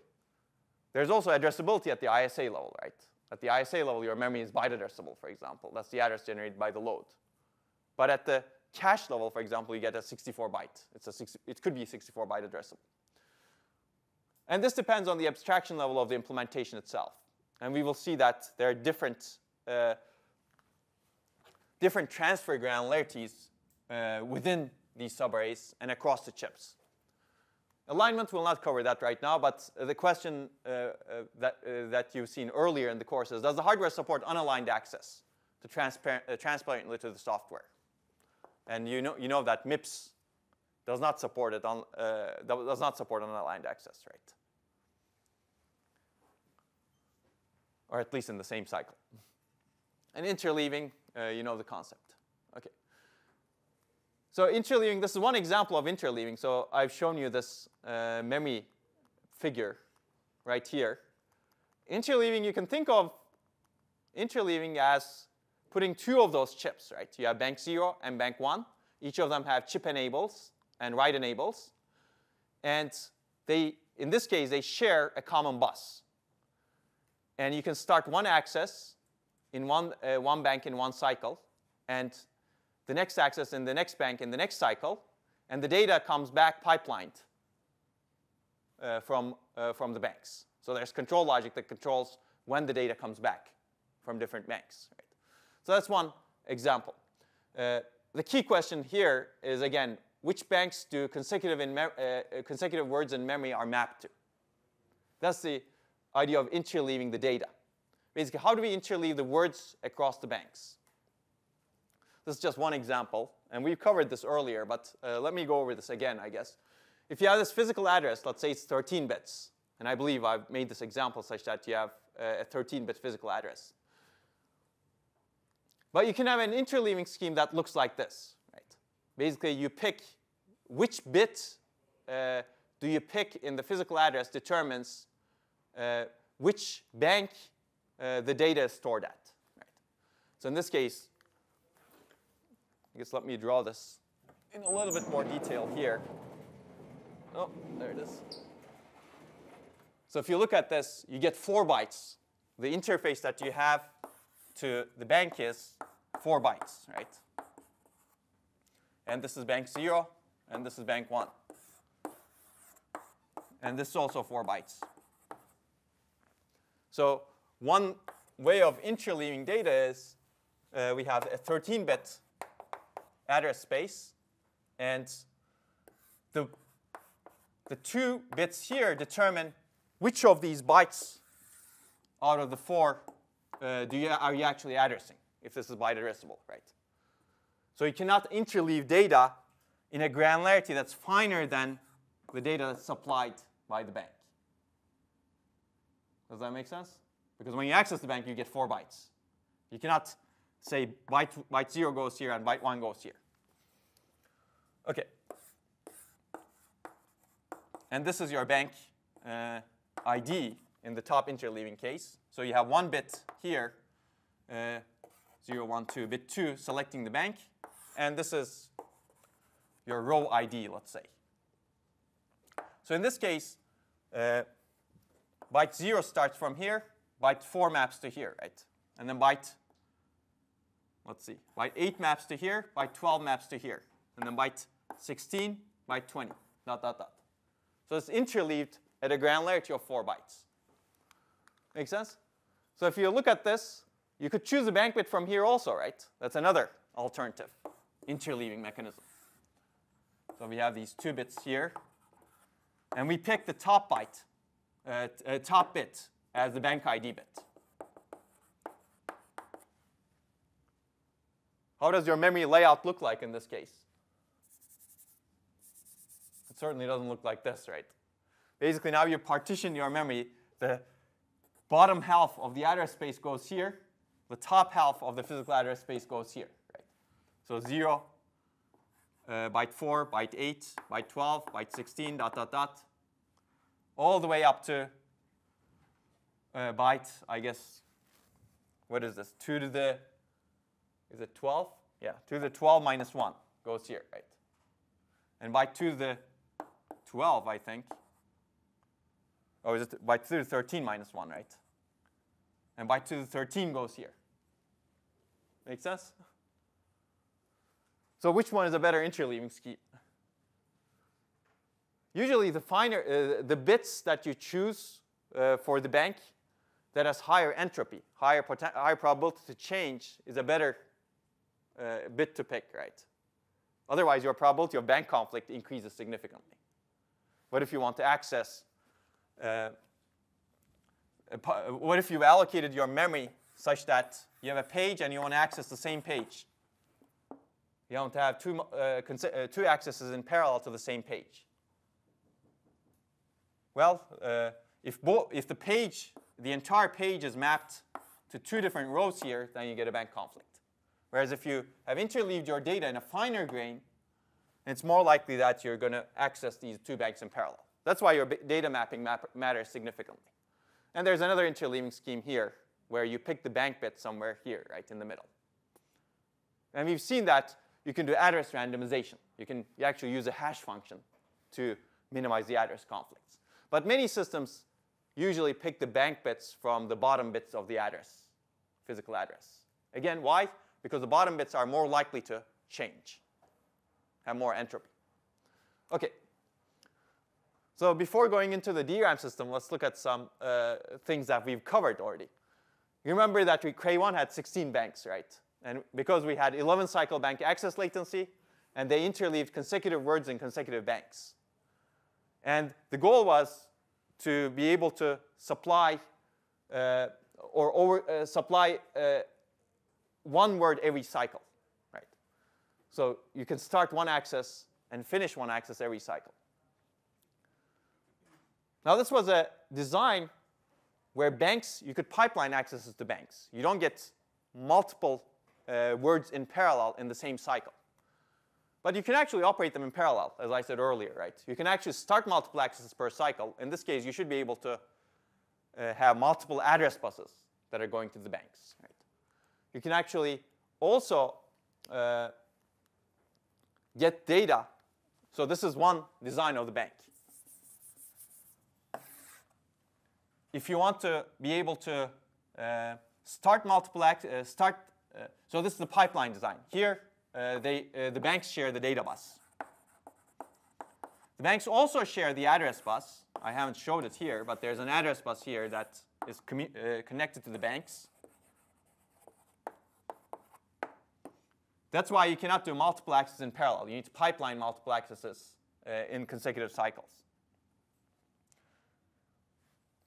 There's also addressability at the I S A level, right? At the I S A level, your memory is byte addressable, for example. That's the address generated by the load. But at the cache level, for example, you get a sixty-four byte. It's a six, it could be sixty-four byte addressable. And this depends on the abstraction level of the implementation itself. And we will see that there are different, uh, different transfer granularities uh, within these subarrays and across the chips. Alignment will not cover that right now, but the question uh, uh, that, uh, that you've seen earlier in the course is, does the hardware support unaligned access to transparent, uh, transparently to the software? And you know, you know that MIPS does not support it on, uh, does not support unaligned access, right? Or at least in the same cycle. And interleaving, uh, you know the concept. Okay. So interleaving, this is one example of interleaving. So I've shown you this uh, memory figure right here. Interleaving, you can think of interleaving as putting two of those chips, right? You have bank zero and bank one. Each of them have chip enables and write enables. And they, in this case, they share a common bus. And you can start one access in one, uh, one bank in one cycle, and the next access in the next bank in the next cycle, and the data comes back pipelined uh, from, uh, from the banks. So there's control logic that controls when the data comes back from different banks. Right? So that's one example. Uh, the key question here is, again, which banks do consecutive, in uh, consecutive words in memory are mapped to? That's the idea of interleaving the data. Basically, how do we interleave the words across the banks? This is just one example, and we've covered this earlier, but uh, let me go over this again, I guess. If you have this physical address, let's say it's thirteen bits, and I believe I've made this example such that you have uh, a thirteen bit physical address. But you can have an interleaving scheme that looks like this, right? Basically, you pick which bit uh, do you pick in the physical address determines uh, which bank uh, the data is stored at, right? So in this case, I guess let me draw this in a little bit more detail here. Oh, there it is. So if you look at this, you get four bytes. The interface that you have to the bank is four bytes, right? And this is bank zero, and this is bank one. And this is also four bytes. So one way of interleaving data is uh, we have a thirteen bit address space, and the, the two bits here determine which of these bytes out of the four uh, do you, are you actually addressing, if this is byte addressable, right? So you cannot interleave data in a granularity that's finer than the data that's supplied by the bank. Does that make sense? Because when you access the bank, you get four bytes. You cannot say byte, byte zero goes here and byte one goes here. OK. And this is your bank uh, I D in the top interleaving case. So you have one bit here, uh, zero, one, two, bit two selecting the bank. And this is your row I D, let's say. So in this case, uh, byte zero starts from here, byte four maps to here, right? And then byte, let's see, byte eight maps to here, byte twelve maps to here, and then byte sixteen, byte twenty, dot, dot, dot. So it's interleaved at a granularity of four bytes. Make sense? So if you look at this, you could choose a banquet from here also, right? That's another alternative interleaving mechanism. So we have these two bits here, and we pick the top byte, uh, uh, top bit as the bank I D bit. How does your memory layout look like in this case? It certainly doesn't look like this, right? Basically, now you partition your memory. The bottom half of the address space goes here. The top half of the physical address space goes here, right? So zero, uh, byte four, byte eight, byte twelve, byte sixteen, dot, dot, dot, all the way up to uh, byte, I guess, what is this? two to the, is it twelve? Yeah, two to the twelve minus one goes here, right? And byte two to the twelve, I think. Oh, is it byte two to the thirteen minus one, right? And byte two to the thirteen goes here. Make sense? So which one is a better interleaving scheme? Usually the finer, uh, the bits that you choose uh, for the bank that has higher entropy, higher, higher probability to change is a better uh, bit to pick, right? Otherwise, your probability of bank conflict increases significantly. What if you want to access, uh, what if you allocated your memory such that you have a page and you want to access the same page? You don't have two, uh, uh, two accesses in parallel to the same page. Well, uh, if, if the page, the entire page is mapped to two different rows here, then you get a bank conflict. Whereas if you have interleaved your data in a finer grain, it's more likely that you're going to access these two banks in parallel. That's why your data mapping map matters significantly. And there's another interleaving scheme here where you pick the bank bit somewhere here, right, in the middle. And we've seen that you can do address randomization. You can you actually use a hash function to minimize the address conflicts. But many systems usually pick the bank bits from the bottom bits of the address, physical address. Again, why? Because the bottom bits are more likely to change, have more entropy. OK. So before going into the D RAM system, let's look at some uh, things that we've covered already. You remember that Cray one had sixteen banks, right? And because we had eleven cycle bank access latency, and they interleaved consecutive words in consecutive banks. And the goal was to be able to supply uh, or over, uh, supply uh, one word every cycle, right? So you can start one access and finish one access every cycle. Now this was a design where banks, you could pipeline accesses to banks. You don't get multiple uh, words in parallel in the same cycle. But you can actually operate them in parallel, as I said earlier, right? You can actually start multiple accesses per cycle. In this case, you should be able to uh, have multiple address buses that are going to the banks, right? You can actually also uh, get data. So this is one design of the bank. If you want to be able to uh, start multiple act, uh, start, uh, so this is the pipeline design. Here, uh, they, uh, the banks share the data bus. The banks also share the address bus. I haven't showed it here, but there's an address bus here that is commu- uh, connected to the banks. That's why you cannot do multiple accesses in parallel. You need to pipeline multiple accesses uh, in consecutive cycles.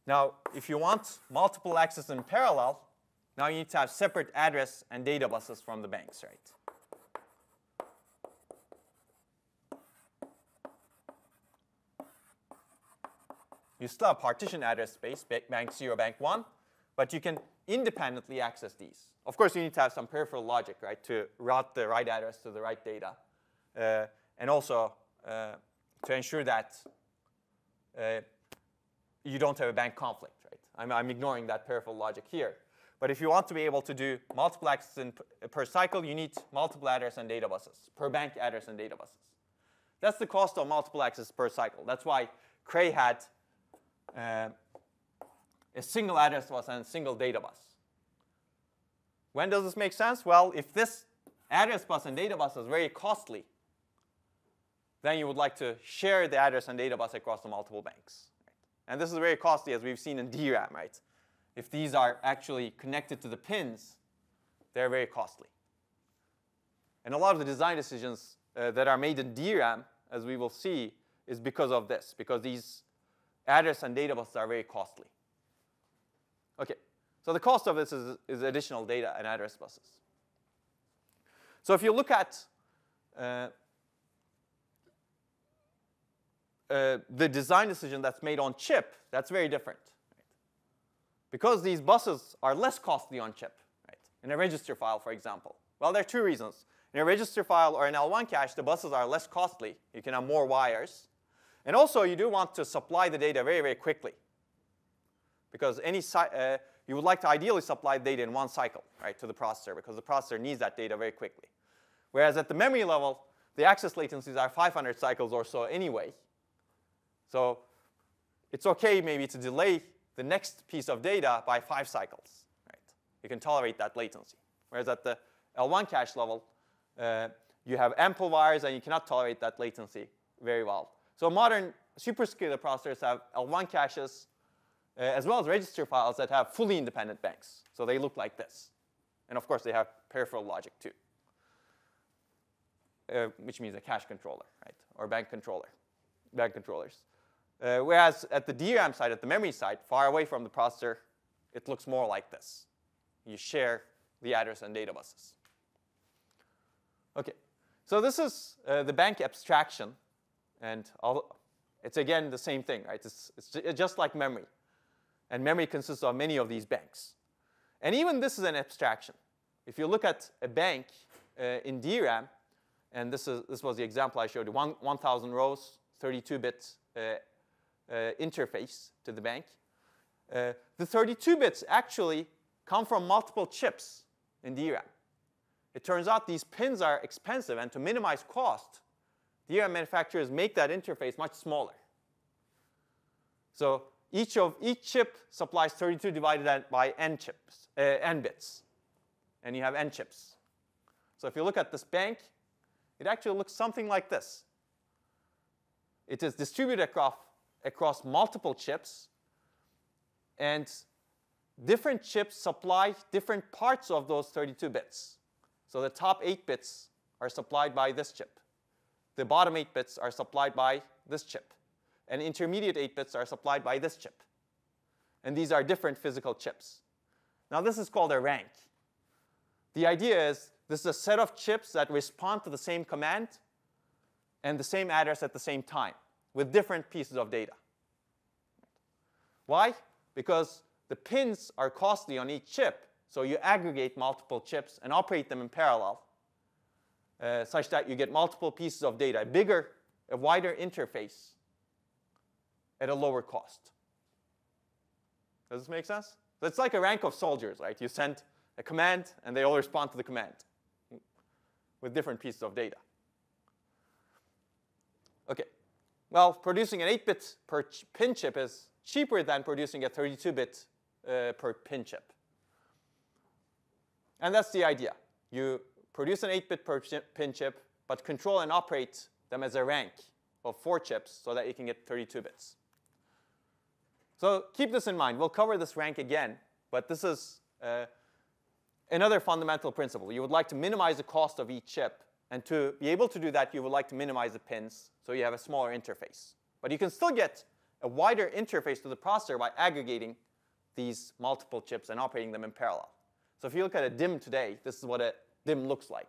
Now, if you want multiple accesses in parallel, now you need to have separate address and data buses from the banks, right? You still have partition address space, bank zero, bank one, but you can independently access these. Of course, you need to have some peripheral logic, right, to route the right address to the right data, uh, and also uh, to ensure that uh, you don't have a bank conflict, right? I'm, I'm ignoring that peripheral logic here. But if you want to be able to do multiple accesses in per cycle, you need multiple address and data buses, per bank address and data buses. That's the cost of multiple accesses per cycle. That's why Cray had uh, a single address bus and a single data bus. When does this make sense? Well, if this address bus and data bus is very costly, then you would like to share the address and data bus across the multiple banks. And this is very costly, as we've seen in D RAM, right? If these are actually connected to the pins, they're very costly. And a lot of the design decisions uh, that are made in D RAM, as we will see, is because of this, because these address and data buses are very costly. OK, so the cost of this is, is additional data and address buses. So if you look at uh, uh, the design decision that's made on chip, that's very different. Right? Because these buses are less costly on chip, right? In a register file, for example. Well, there are two reasons. In a register file or an L one cache, the buses are less costly. You can have more wires. And also, you do want to supply the data very, very quickly. Because any uh, you would like to ideally supply data in one cycle, right, to the processor, because the processor needs that data very quickly. Whereas at the memory level, the access latencies are five hundred cycles or so anyway. So it's OK maybe to delay the next piece of data by five cycles. Right? You can tolerate that latency. Whereas at the L one cache level, uh, you have ample wires, and you cannot tolerate that latency very well. So modern superscalar processors have L one caches, uh, as well as register files that have fully independent banks. So they look like this. And of course, they have peripheral logic too, uh, which means a cache controller, right, or bank controller, bank controllers. Uh, whereas at the D RAM side, at the memory side, far away from the processor, it looks more like this. You share the address and data buses. OK, so this is uh, the bank abstraction. And all, it's, again, the same thing, right? It's, it's just like memory. And memory consists of many of these banks. And even this is an abstraction. If you look at a bank uh, in D RAM, and this, is, this was the example I showed you, one thousand rows, thirty-two bit uh, uh, interface to the bank. Uh, the thirty-two bits actually come from multiple chips in D RAM. It turns out these pins are expensive, and to minimize cost, D RAM manufacturers make that interface much smaller. So each of each chip supplies thirty-two divided by n chips, uh, n bits, and you have n chips. So if you look at this bank, it actually looks something like this. It is distributed across across multiple chips, and different chips supply different parts of those thirty-two bits. So the top eight bits are supplied by this chip. The bottom eight bits are supplied by this chip. And intermediate eight bits are supplied by this chip. And these are different physical chips. Now, this is called a rank. The idea is this is a set of chips that respond to the same command and the same address at the same time with different pieces of data. Why? Because the pins are costly on each chip, so you aggregate multiple chips and operate them in parallel. Uh, such that you get multiple pieces of data, a bigger, a wider interface at a lower cost. Does this make sense? So it's like a rank of soldiers, right? You send a command, and they all respond to the command with different pieces of data. OK, well, producing an eight bit per ch pin chip is cheaper than producing a thirty-two bit uh, per pin chip. And that's the idea. You produce an eight bit per pin chip, but control and operate them as a rank of four chips so that you can get thirty-two bits. So keep this in mind. We'll cover this rank again, but this is uh, another fundamental principle. You would like to minimize the cost of each chip. And to be able to do that, you would like to minimize the pins so you have a smaller interface. But you can still get a wider interface to the processor by aggregating these multiple chips and operating them in parallel. So if you look at a D I M M today, this is what a D I M M looks like.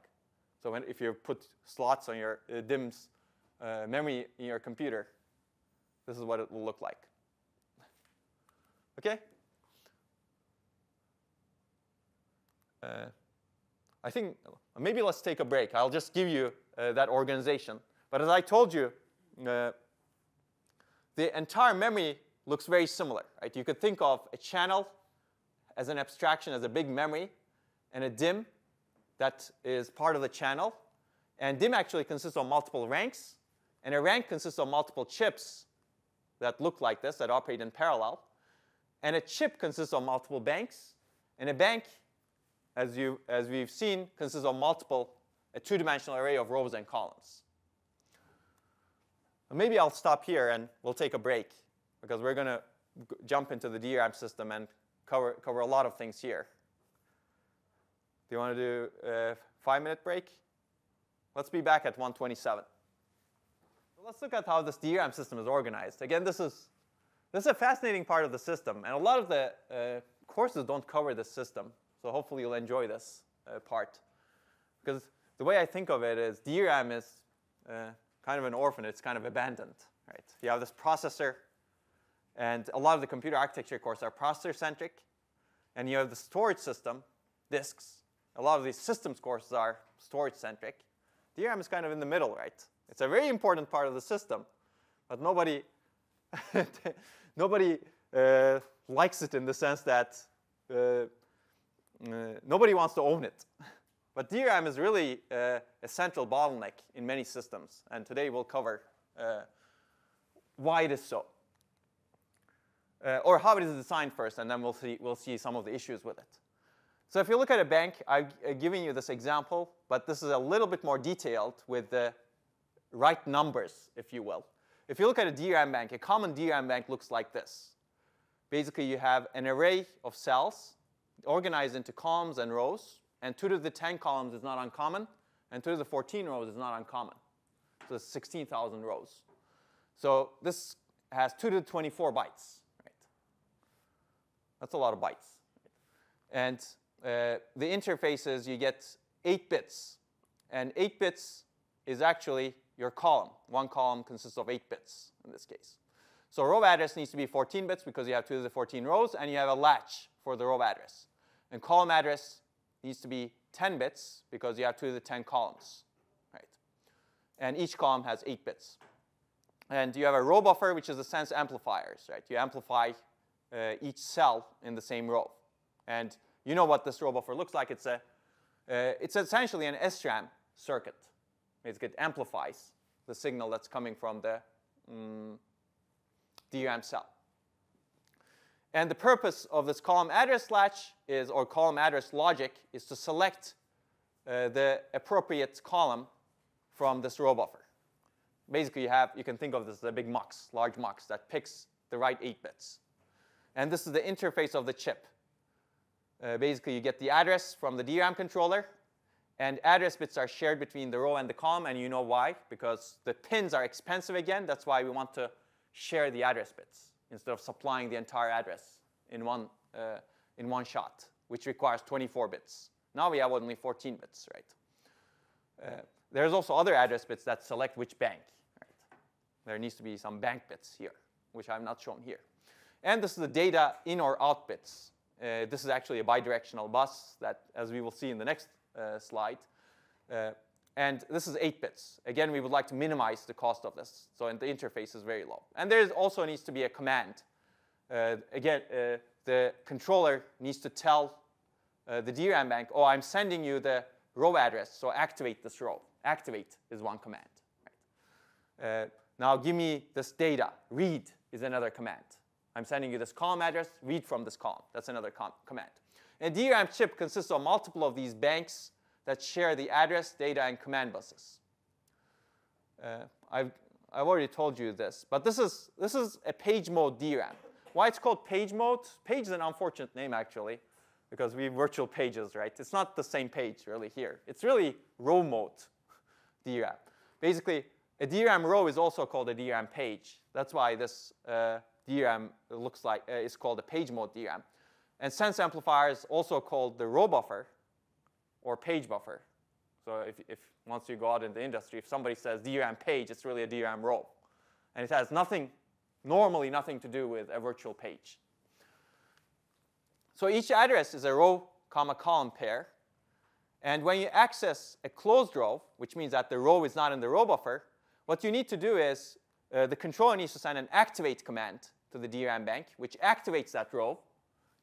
So when, if you put slots on your uh, D I M's uh, memory in your computer, this is what it will look like. OK? Uh, I think maybe let's take a break. I'll just give you uh, that organization. But as I told you, uh, the entire memory looks very similar. Right? You could think of a channel as an abstraction, as a big memory, and a D I M M. That is part of the channel. And D I M M actually consists of multiple ranks. And a rank consists of multiple chips that look like this, that operate in parallel. And a chip consists of multiple banks. And a bank, as, you, as we've seen, consists of multiple, a two-dimensional array of rows and columns. Maybe I'll stop here and we'll take a break, because we're going to jump into the D RAM system and cover, cover a lot of things here. Do you want to do a five-minute break? Let's be back at one twenty-seven. Let's look at how this D RAM system is organized. Again, this is, this is a fascinating part of the system. And a lot of the uh, courses don't cover this system. So hopefully you'll enjoy this uh, part. Because the way I think of it is D RAM is uh, kind of an orphan. It's kind of abandoned, right? You have this processor. And a lot of the computer architecture courses are processor-centric. And you have the storage system, disks. A lot of these systems courses are storage-centric. D RAM is kind of in the middle, right? It's a very important part of the system, but nobody, nobody uh, likes it in the sense that uh, uh, nobody wants to own it. But D RAM is really uh, a central bottleneck in many systems. And today we'll cover uh, why it is so. Uh, or how it is designed first, and then we'll see, we'll see some of the issues with it. So if you look at a bank, I've given you this example, but this is a little bit more detailed with the right numbers, if you will. If you look at a D RAM bank, a common D RAM bank looks like this. Basically, you have an array of cells organized into columns and rows. And two to the ten columns is not uncommon. And two to the fourteen rows is not uncommon. So it's sixteen thousand rows. So this has two to the twenty-four bytes. Right? That's a lot of bytes. And uh, the interfaces, you get eight bits. And eight bits is actually your column. One column consists of eight bits in this case. So row address needs to be fourteen bits because you have two to the fourteen rows, and you have a latch for the row address. And column address needs to be ten bits because you have two to the ten columns, right? And each column has eight bits. And you have a row buffer, which is the sense amplifiers, right? You amplify uh, each cell in the same row. And you know what this row buffer looks like. It's, a, uh, it's essentially an S RAM circuit. It amplifies the signal that's coming from the um, D RAM cell. And the purpose of this column address latch is, or column address logic, is to select uh, the appropriate column from this row buffer. Basically, you have, you can think of this as a big mux, large mux, that picks the right eight bits. And this is the interface of the chip. Uh, basically, you get the address from the D RAM controller. And address bits are shared between the row and the column, and you know why, because the pins are expensive again. That's why we want to share the address bits instead of supplying the entire address in one, uh, in one shot, which requires twenty-four bits. Now we have only fourteen bits, right? Uh, there's also other address bits that select which bank, right? There needs to be some bank bits here, which I've not shown here. And this is the data in or out bits. Uh, this is actually a bidirectional bus that, as we will see in the next Uh, slide. Uh, and this is eight bits. Again, we would like to minimize the cost of this. So and the interface is very low. And there also needs to be a command. Uh, again, uh, the controller needs to tell uh, the D RAM bank, oh, I'm sending you the row address, so activate this row. Activate is one command. Right? Uh, now give me this data. Read is another command. I'm sending you this column address. Read from this column. That's another com command. A D RAM chip consists of multiple of these banks that share the address, data, and command buses. Uh, I've, I've already told you this, but this is, this is a page mode D RAM. Why it's called page mode? Page is an unfortunate name, actually, because we have virtual pages, right? It's not the same page, really, here. It's really row mode D RAM. Basically, a D RAM row is also called a D RAM page. That's why this uh, D RAM looks like, uh, is called a page mode D RAM. And sense amplifier is also called the row buffer or page buffer. So if, if once you go out in the industry, if somebody says D RAM page, it's really a D RAM row. And it has nothing, normally nothing to do with a virtual page. So each address is a row comma column pair. And when you access a closed row, which means that the row is not in the row buffer, what you need to do is uh, the controller needs to send an activate command to the D RAM bank, which activates that row.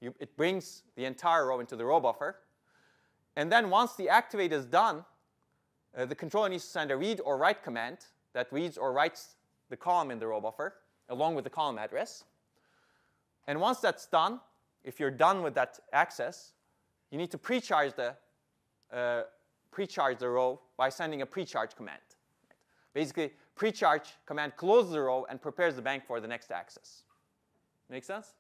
You, it brings the entire row into the row buffer. And then once the activate is done, uh, the controller needs to send a read or write command that reads or writes the column in the row buffer along with the column address. And once that's done, if you're done with that access, you need to precharge the uh, precharge the row by sending a precharge command. Basically, precharge command closes the row and prepares the bank for the next access. Make sense?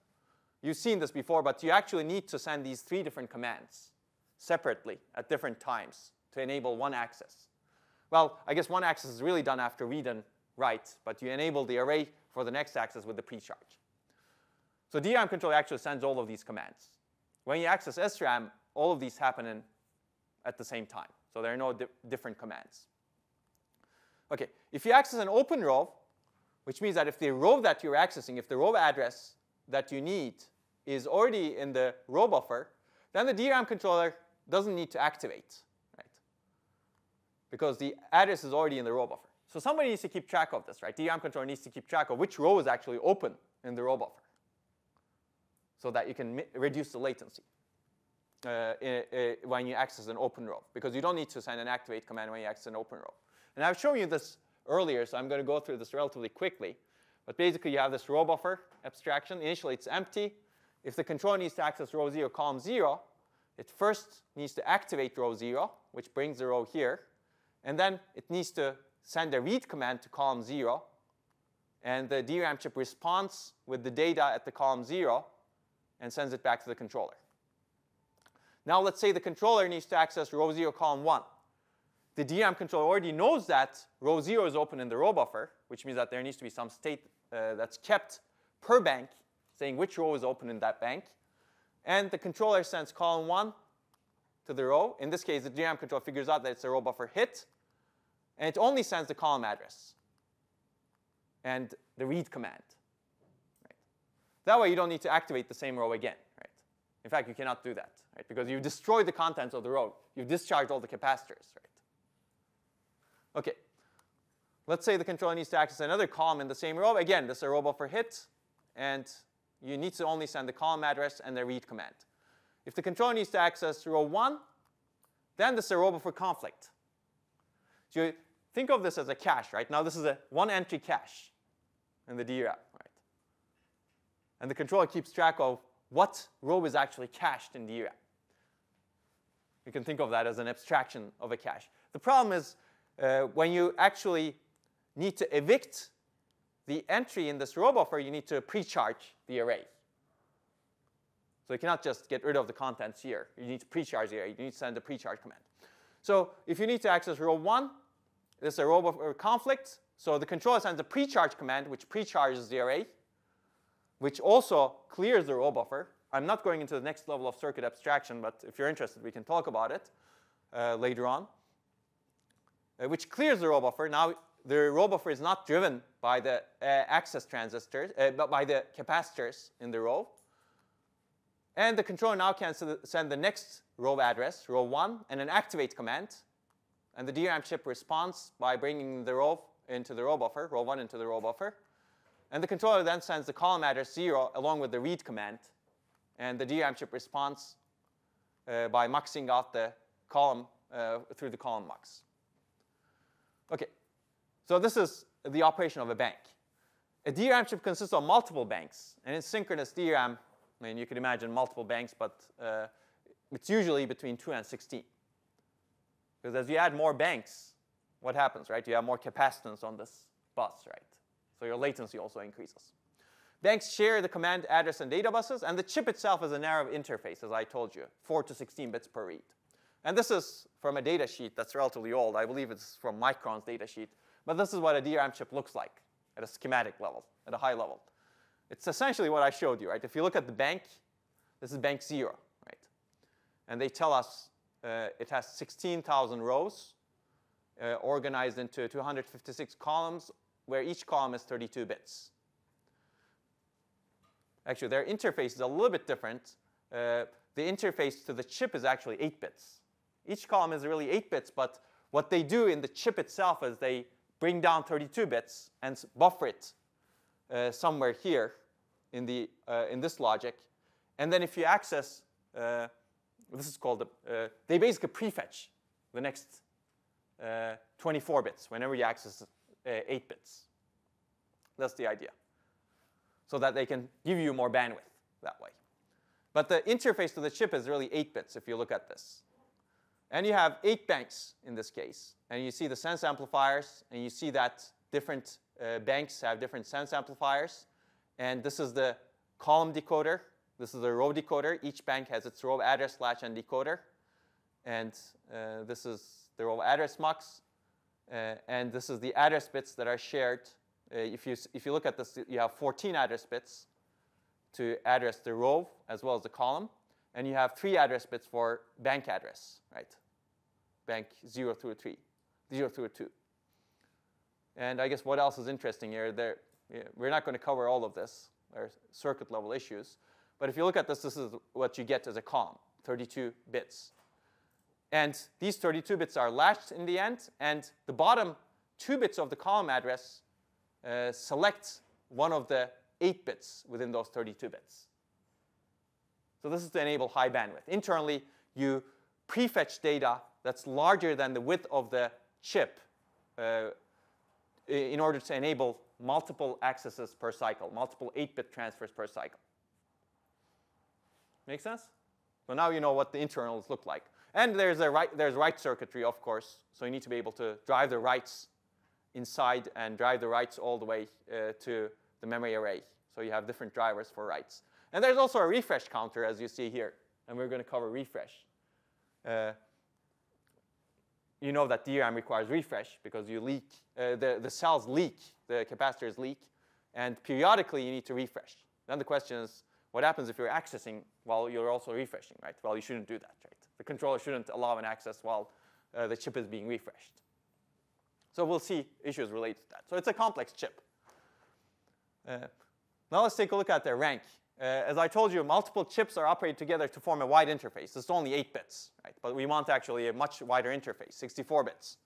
You've seen this before, but you actually need to send these three different commands separately at different times to enable one access. Well, I guess one access is really done after read and write, but you enable the array for the next access with the precharge. So D RAM control actually sends all of these commands. When you access S RAM, all of these happen in, at the same time. So there are no di different commands. OK, if you access an open row, which means that if the row that you're accessing, if the row address that you need is already in the row buffer, then the D RAM controller doesn't need to activate, right? Because the address is already in the row buffer. So somebody needs to keep track of this, right? D RAM controller needs to keep track of which row is actually open in the row buffer, so that you can reduce the latency uh, in, in, when you access an open row, because you don't need to send an activate command when you access an open row. And I've shown you this earlier, so I'm going to go through this relatively quickly. But basically, you have this row buffer abstraction. Initially, it's empty. If the controller needs to access row zero, column zero, it first needs to activate row zero, which brings the row here. And then it needs to send a read command to column zero. And the D RAM chip responds with the data at the column zero and sends it back to the controller. Now, let's say the controller needs to access row zero, column one. The D RAM controller already knows that row zero is open in the row buffer, which means that there needs to be some state uh, that's kept per bank, saying which row is open in that bank. And the controller sends column one to the row. In this case, the D RAM controller figures out that it's a row buffer hit. And it only sends the column address and the read command. Right? That way, you don't need to activate the same row again. Right? In fact, you cannot do that, right? Because you've destroyed the contents of the row. You've discharged all the capacitors, right? OK, let's say the controller needs to access another column in the same row. Again, this is a row buffer hit. And you need to only send the column address and the read command. If the controller needs to access row one, then this is a row buffer conflict. So you think of this as a cache, right? Now, this is a one-entry cache in the D RAM, right? And the controller keeps track of what row is actually cached in D RAM. You can think of that as an abstraction of a cache. The problem is, Uh, when you actually need to evict the entry in this row buffer, you need to precharge the array. So you cannot just get rid of the contents here. You need to precharge the array. You need to send the precharge command. So if you need to access row one, this is a row buffer conflict. So the controller sends a precharge command, which precharges the array, which also clears the row buffer. I'm not going into the next level of circuit abstraction, but if you're interested, we can talk about it uh, later on. Which clears the row buffer. Now, the row buffer is not driven by the uh, access transistors, uh, but by the capacitors in the row. And the controller now can send the next row address, row one, and an activate command. And the D RAM chip responds by bringing the row into the row buffer, row one into the row buffer. And the controller then sends the column address zero along with the read command. And the D RAM chip responds uh, by muxing out the column uh, through the column mux. OK, so this is the operation of a bank. A D RAM chip consists of multiple banks. And in synchronous D RAM, I mean, you could imagine multiple banks, but uh, it's usually between two and sixteen. Because as you add more banks, what happens, right? You have more capacitance on this bus, right? So your latency also increases. Banks share the command address and data buses. And the chip itself is a narrow interface, as I told you, four to sixteen bits per read. And this is from a data sheet that's relatively old. I believe it's from Micron's data sheet. But this is what a D RAM chip looks like at a schematic level, at a high level. It's essentially what I showed you, right? If you look at the bank, this is bank zero, right? And they tell us uh, it has sixteen thousand rows uh, organized into two hundred fifty-six columns, where each column is thirty-two bits. Actually, their interface is a little bit different. Uh, the interface to the chip is actually eight bits. Each column is really eight bits, but what they do in the chip itself is they bring down thirty-two bits and buffer it uh, somewhere here in, the, uh, in this logic. And then if you access, uh, this is called, the, uh, they basically prefetch the next uh, twenty-four bits whenever you access uh, eight bits. That's the idea, so that they can give you more bandwidth. that way. But the interface to the chip is really eight bits if you look at this. And you have eight banks in this case. And you see the sense amplifiers, and you see that different uh, banks have different sense amplifiers. And this is the column decoder. This is the row decoder. Each bank has its row address latch and decoder. And uh, this is the row address mux. Uh, and this is the address bits that are shared. Uh, if you, if you look at this, you have fourteen address bits to address the row as well as the column. And you have three address bits for bank address, right? Bank zero through three, zero through two. And I guess what else is interesting here? There, yeah, we're not going to cover all of this. There are circuit level issues. But if you look at this, this is what you get as a column, thirty-two bits. And these thirty-two bits are latched in the end. And the bottom two bits of the column address uh, select one of the eight bits within those thirty-two bits. So this is to enable high bandwidth. Internally, you prefetch data that's larger than the width of the chip uh, in order to enable multiple accesses per cycle, multiple eight-bit transfers per cycle. Make sense? So now you know what the internals look like. And there's a write, there's write circuitry, of course. So you need to be able to drive the writes inside and drive the writes all the way uh, to the memory array. So you have different drivers for writes. And there's also a refresh counter, as you see here. And we're going to cover refresh. Uh, you know that D RAM requires refresh because you leak, uh, the, the cells leak, the capacitors leak. And periodically, you need to refresh. Then the question is, what happens if you're accessing while you're also refreshing, right? Well, you shouldn't do that, right? The controller shouldn't allow an access while uh, the chip is being refreshed. So we'll see issues related to that. So it's a complex chip. Uh, now let's take a look at the rank. Uh, as I told you, multiple chips are operated together to form a wide interface. It's only eight bits, right? But we want actually a much wider interface, sixty-four bits.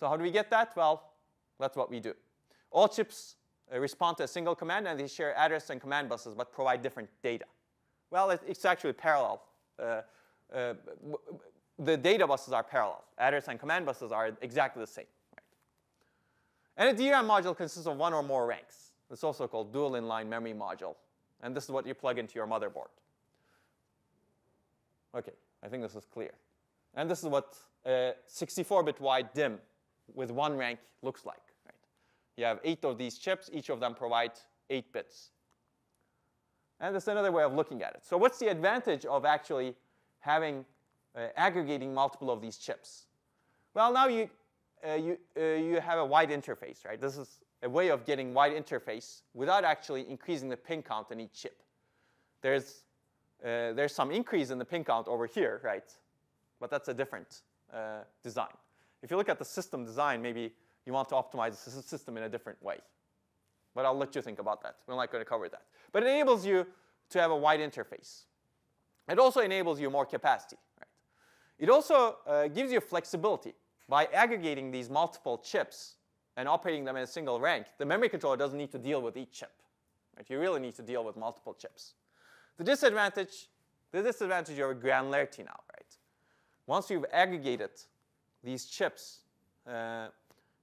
So how do we get that? Well, that's what we do. All chips uh, respond to a single command, and they share address and command buses, but provide different data. Well, it, it's actually parallel. Uh, uh, the data buses are parallel. Address and command buses are exactly the same, right? And a D RAM module consists of one or more ranks. It's also called dual inline memory module. And this is what you plug into your motherboard. OK, I think this is clear. And this is what a sixty-four bit wide DIMM with one rank looks like, right? You have eight of these chips. Each of them provides eight bits. And that's another way of looking at it. So what's the advantage of actually having uh, aggregating multiple of these chips? Well, now you, uh, you, uh, you have a wide interface, right? This is a way of getting wide interface without actually increasing the pin count in each chip. There's, uh, there's some increase in the pin count over here, right? But that's a different uh, design. If you look at the system design, maybe you want to optimize the system in a different way. But I'll let you think about that. We're not going to cover that. But it enables you to have a wide interface. It also enables you more capacity, right? It also uh, gives you flexibility. By aggregating these multiple chips and operating them in a single rank, the memory controller doesn't need to deal with each chip, right? You really need to deal with multiple chips. The disadvantage, the disadvantage of granularity now, right? Once you've aggregated these chips uh,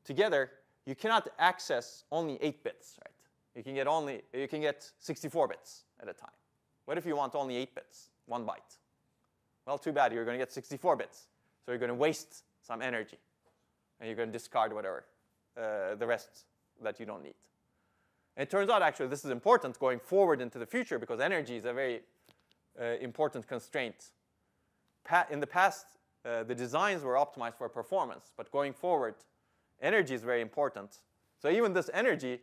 together, you cannot access only eight bits, right? You can get only, you can get sixty-four bits at a time. What if you want only eight bits, one byte? Well, too bad, you're going to get sixty-four bits. So you're going to waste some energy, and you're going to discard whatever. Uh, the rest that you don't need. And it turns out, actually, this is important going forward into the future because energy is a very uh, important constraint. Pa in the past, uh, the designs were optimized for performance. But going forward, energy is very important. So even this energy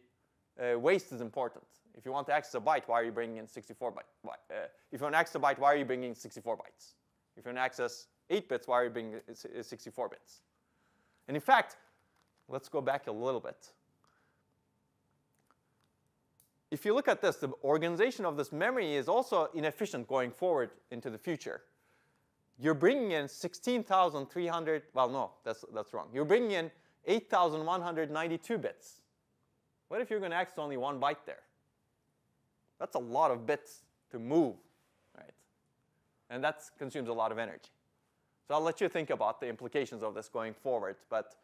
uh, waste is important. If you want to access a byte, why are you bringing in sixty-four bytes? Uh, if you want to access a byte, why are you bringing in sixty-four bytes? If you want to access eight bits, why are you bringing in sixty-four bits? And in fact, let's go back a little bit. If you look at this, the organization of this memory is also inefficient going forward into the future. You're bringing in sixteen thousand three hundred. Well, no, that's, that's wrong. You're bringing in eight thousand one hundred ninety-two bits. What if you're going to access only one byte there? That's a lot of bits to move, right? And that consumes a lot of energy. So I'll let you think about the implications of this going forward. But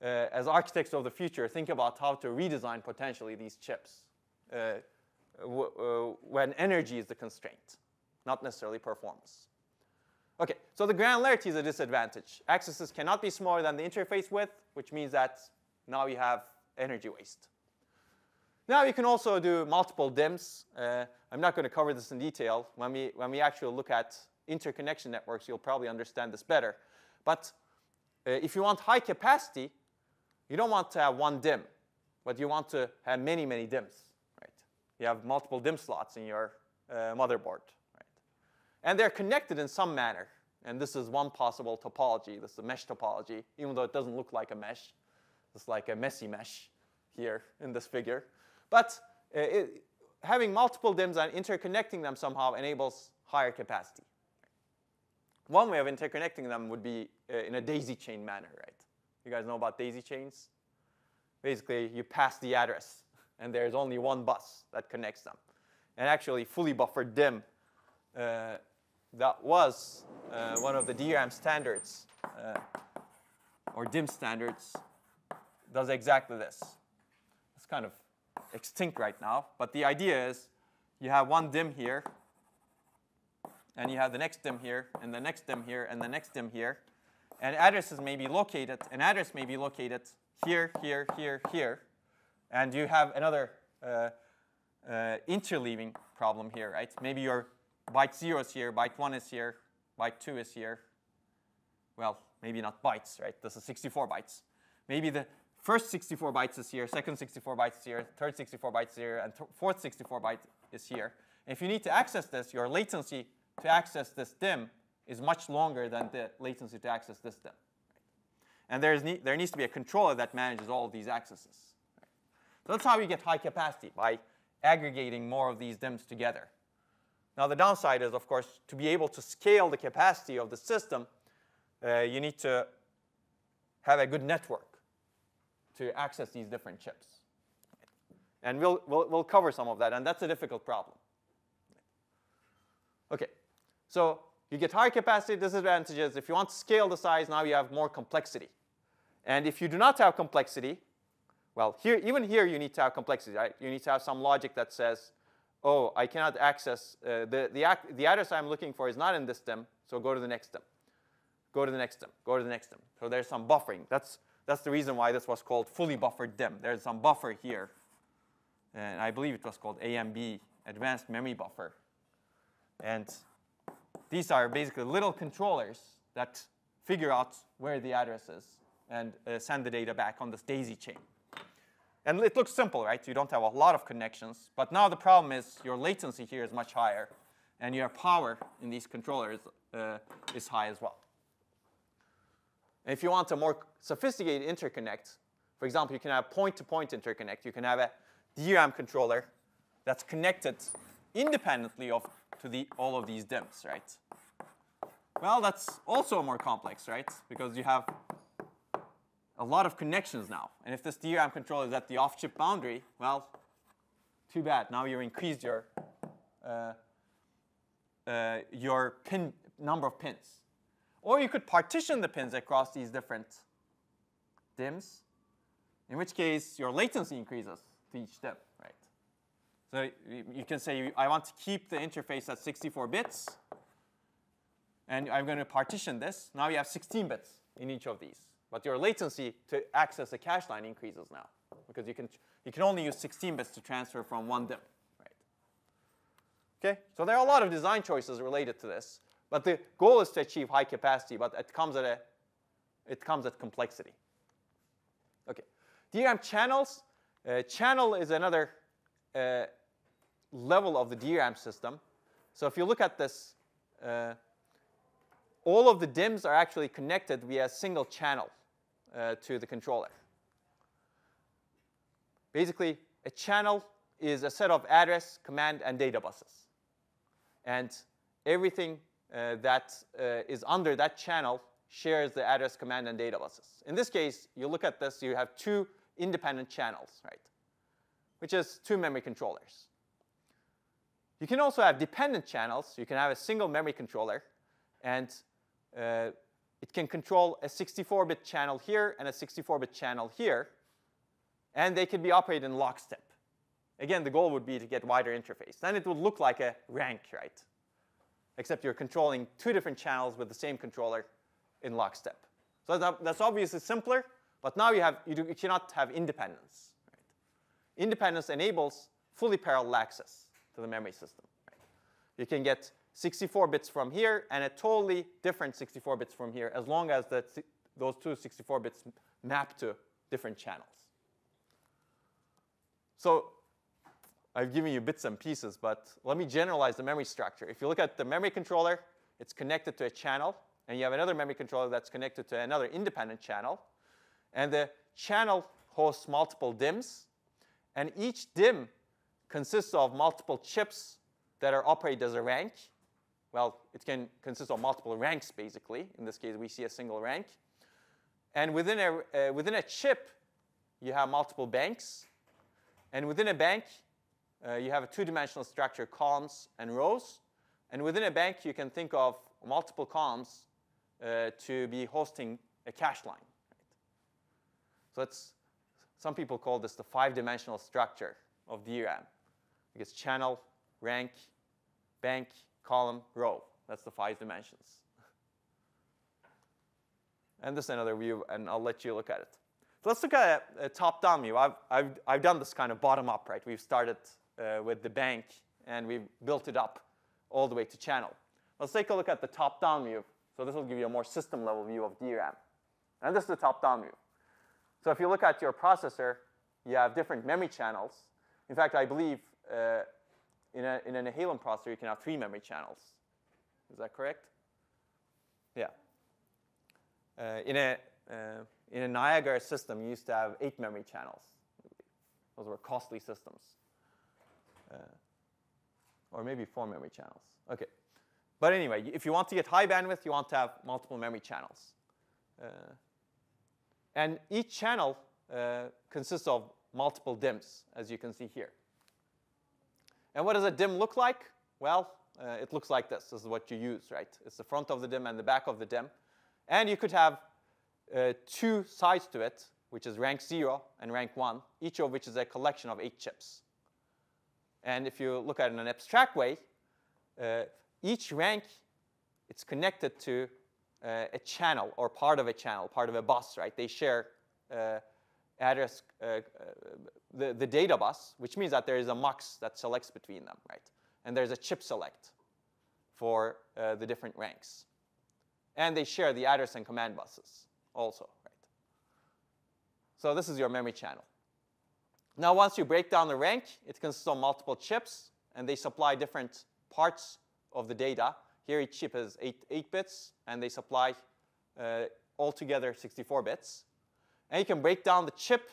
Uh, as architects of the future, think about how to redesign potentially these chips uh, w uh, when energy is the constraint, not necessarily performance. OK, so the granularity is a disadvantage. Axes cannot be smaller than the interface width, which means that now you have energy waste. Now you can also do multiple dims. Uh, I'm not going to cover this in detail. When we, when we actually look at interconnection networks, you'll probably understand this better. But uh, if you want high capacity, you don't want to have one dim, but you want to have many, many dims. Right? You have multiple dim slots in your uh, motherboard. And they're connected in some manner. And this is one possible topology. This is a mesh topology, even though it doesn't look like a mesh. It's like a messy mesh here in this figure. But uh, it, having multiple dims and interconnecting them somehow enables higher capacity. One way of interconnecting them would be uh, in a daisy chain manner, right? You guys know about daisy chains? Basically, you pass the address, and there's only one bus that connects them. And actually, fully buffered dim, uh, that was uh, one of the D RAM standards, uh, or dim standards, does exactly this. It's kind of extinct right now. But the idea is you have one dim here, and you have the next dim here, and the next dim here, and the next dim here. And addresses may be located. An address may be located here, here, here, here. And you have another uh, uh, interleaving problem here, right? Maybe your byte zero is here, byte one is here, byte two is here. Well, maybe not bytes, right? This is sixty-four bytes. Maybe the first sixty-four bytes is here, second sixty-four bytes is here, third sixty-four bytes is here, and fourth sixty-four byte is here. And if you need to access this, your latency to access this dim is much longer than the latency to access this dim. And there, is ne there needs to be a controller that manages all of these accesses. So that's how we get high capacity, by aggregating more of these dims together. Now, the downside is, of course, to be able to scale the capacity of the system, uh, you need to have a good network to access these different chips. And we'll, we'll, we'll cover some of that. And that's a difficult problem. OK, so you get higher capacity disadvantages. If you want to scale the size, now you have more complexity. And if you do not have complexity, well, here, even here you need to have complexity. Right? You need to have some logic that says, oh, I cannot access. Uh, the, the, ac the address I'm looking for is not in this dim, so go to the next dim. Go to the next dim. Go to the next dim. So there's some buffering. That's, that's the reason why this was called fully buffered dim. There's some buffer here. And I believe it was called A M B, Advanced Memory Buffer. And these are basically little controllers that figure out where the address is and uh, send the data back on this daisy chain. And it looks simple, right? You don't have a lot of connections. But now the problem is your latency here is much higher. And your power in these controllers uh, is high as well. And if you want a more sophisticated interconnect, for example, you can have point-to-point interconnect. You can have a D RAM controller that's connected independently of, to the, all of these dims, right? Well, that's also more complex, right? Because you have a lot of connections now. And if this D RAM controller is at the off-chip boundary, well, too bad. Now you increased your, uh, uh, your pin, number of pins. Or you could partition the pins across these different dims, in which case your latency increases to each dim, right? So you can say, I want to keep the interface at sixty-four bits. And I'm going to partition this. Now you have sixteen bits in each of these. But your latency to access the cache line increases now, because you can, you can only use sixteen bits to transfer from one dim. Right? Okay? So there are a lot of design choices related to this. But the goal is to achieve high capacity, but it comes at, a, it comes at complexity. OK. D RAM channels. Uh, channel is another uh, level of the D RAM system. So if you look at this, uh, all of the dims are actually connected via a single channel uh, to the controller. Basically, a channel is a set of address, command, and data buses. And everything uh, that uh, is under that channel shares the address, command, and data buses. In this case, you look at this, you have two independent channels, right? Which is two memory controllers. You can also have dependent channels. You can have a single memory controller. And Uh, it can control a sixty-four bit channel here and a sixty-four bit channel here. And they can be operated in lockstep. Again, the goal would be to get wider interface. Then it would look like a rank, right? Except you're controlling two different channels with the same controller in lockstep. So that's obviously simpler, but now you, have, you, do, you cannot have independence. Right? Independence enables fully parallel access to the memory system. Right? You can get sixty-four bits from here and a totally different sixty-four bits from here, as long as that, those two sixty-four bits map to different channels. So I've given you bits and pieces, but let me generalize the memory structure. If you look at the memory controller, it's connected to a channel, and you have another memory controller that's connected to another independent channel. And the channel hosts multiple D I Ms, and each D I M consists of multiple chips that are operated as a rank. Well, it can consist of multiple ranks, basically. In this case, we see a single rank. And within a, uh, within a chip, you have multiple banks. And within a bank, uh, you have a two-dimensional structure, columns and rows. And within a bank, you can think of multiple columns uh, to be hosting a cache line. Right? So that's, some people call this the five-dimensional structure of D RAM. Because channel, rank, bank, column, row. That's the five dimensions. And this is another view, and I'll let you look at it. So let's look at a, a top-down view. I've, I've, I've done this kind of bottom-up, right? We've started uh, with the bank, and we've built it up all the way to channel. Let's take a look at the top-down view. So this will give you a more system-level view of D RAM. And this is the top-down view. So if you look at your processor, you have different memory channels. In fact, I believe uh, in a, in a Nehalem processor, you can have three memory channels. Is that correct? Yeah. Uh, in a uh, in a Niagara system, you used to have eight memory channels. Those were costly systems, uh, or maybe four memory channels. Okay, but anyway, if you want to get high bandwidth, you want to have multiple memory channels, uh, and each channel uh, consists of multiple D I Ms, as you can see here. And what does a D I M look like? Well, uh, it looks like this. This is what you use, right? It's the front of the D I M and the back of the D I M. And you could have uh, two sides to it, which is rank zero and rank one, each of which is a collection of eight chips. And if you look at it in an abstract way, uh, each rank, it's connected to uh, a channel or part of a channel, part of a bus, right? They share uh, address, uh, uh, the, the data bus, which means that there is a mux that selects between them, right? And there's a chip select for uh, the different ranks. And they share the address and command buses also, right? So this is your memory channel. Now, once you break down the rank, it consists of multiple chips, and they supply different parts of the data. Here, each chip has eight, eight bits, and they supply uh, altogether sixty-four bits. And you can break down the chip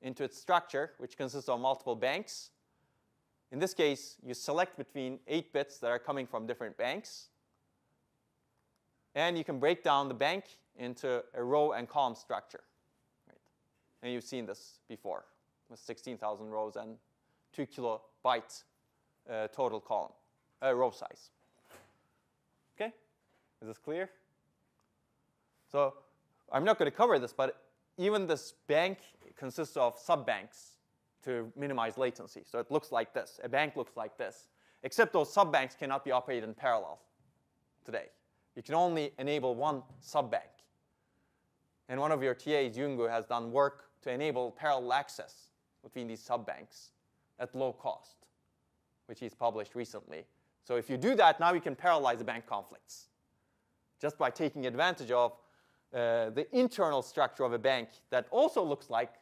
into its structure, which consists of multiple banks. In this case, you select between eight bits that are coming from different banks. And you can break down the bank into a row and column structure. Right? And you've seen this before with sixteen thousand rows and two kilobyte uh, total column, uh, row size. OK? Is this clear? So I'm not going to cover this, but even this bank consists of sub-banks to minimize latency. So it looks like this. A bank looks like this, except those sub-banks cannot be operated in parallel today. You can only enable one sub-bank. And one of your T As, Yungu, has done work to enable parallel access between these sub-banks at low cost, which he's published recently. So if you do that, now you can parallelize the bank conflicts just by taking advantage of uh, the internal structure of a bank that also looks like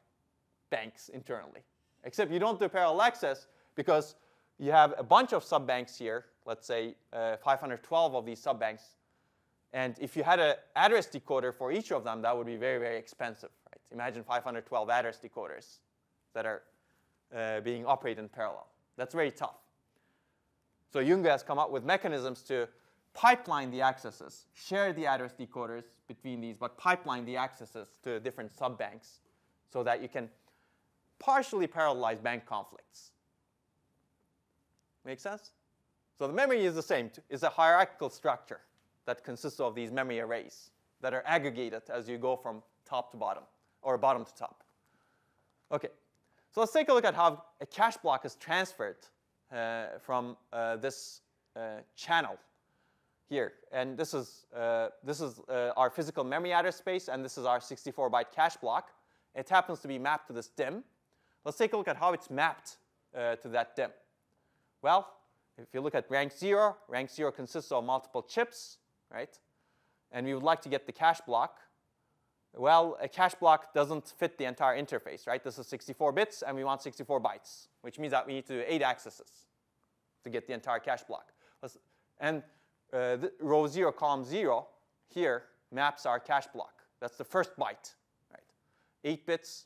banks internally. Except you don't do parallel access because you have a bunch of sub-banks here, let's say uh, five hundred twelve of these sub-banks. And if you had an address decoder for each of them, that would be very, very expensive. Right? Imagine five hundred twelve address decoders that are uh, being operated in parallel. That's very tough. So Yungu has come up with mechanisms to pipeline the accesses, share the address decoders between these, but pipeline the accesses to different sub-banks so that you can partially parallelize bank conflicts. Make sense? So the memory is the same. It's a hierarchical structure that consists of these memory arrays that are aggregated as you go from top to bottom, or bottom to top. OK, So let's take a look at how a cache block is transferred uh, from uh, this uh, channel here. And this is, uh, this is uh, our physical memory address space, and this is our sixty-four byte cache block. It happens to be mapped to this dim. Let's take a look at how it's mapped uh, to that dim. Well, if you look at rank zero, rank zero consists of multiple chips, right? And we would like to get the cache block. Well, a cache block doesn't fit the entire interface, right? This is sixty-four bits, and we want sixty-four bytes, which means that we need to do eight accesses to get the entire cache block. Let's, and uh, the row zero, column zero here maps our cache block. That's the first byte, right? Eight bits,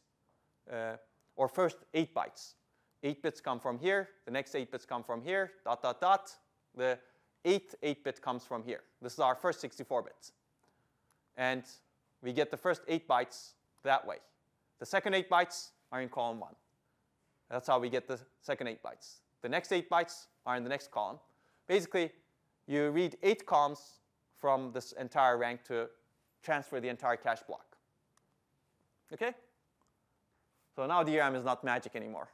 uh, or first eight bytes. Eight bits come from here. The next eight bits come from here, dot, dot, dot. The eighth eight bit comes from here. This is our first sixty-four bits. And we get the first eight bytes that way. The second eight bytes are in column one. That's how we get the second eight bytes. The next eight bytes are in the next column. Basically, you read eight columns from this entire rank to transfer the entire cache block. OK? So now D RAM is not magic anymore.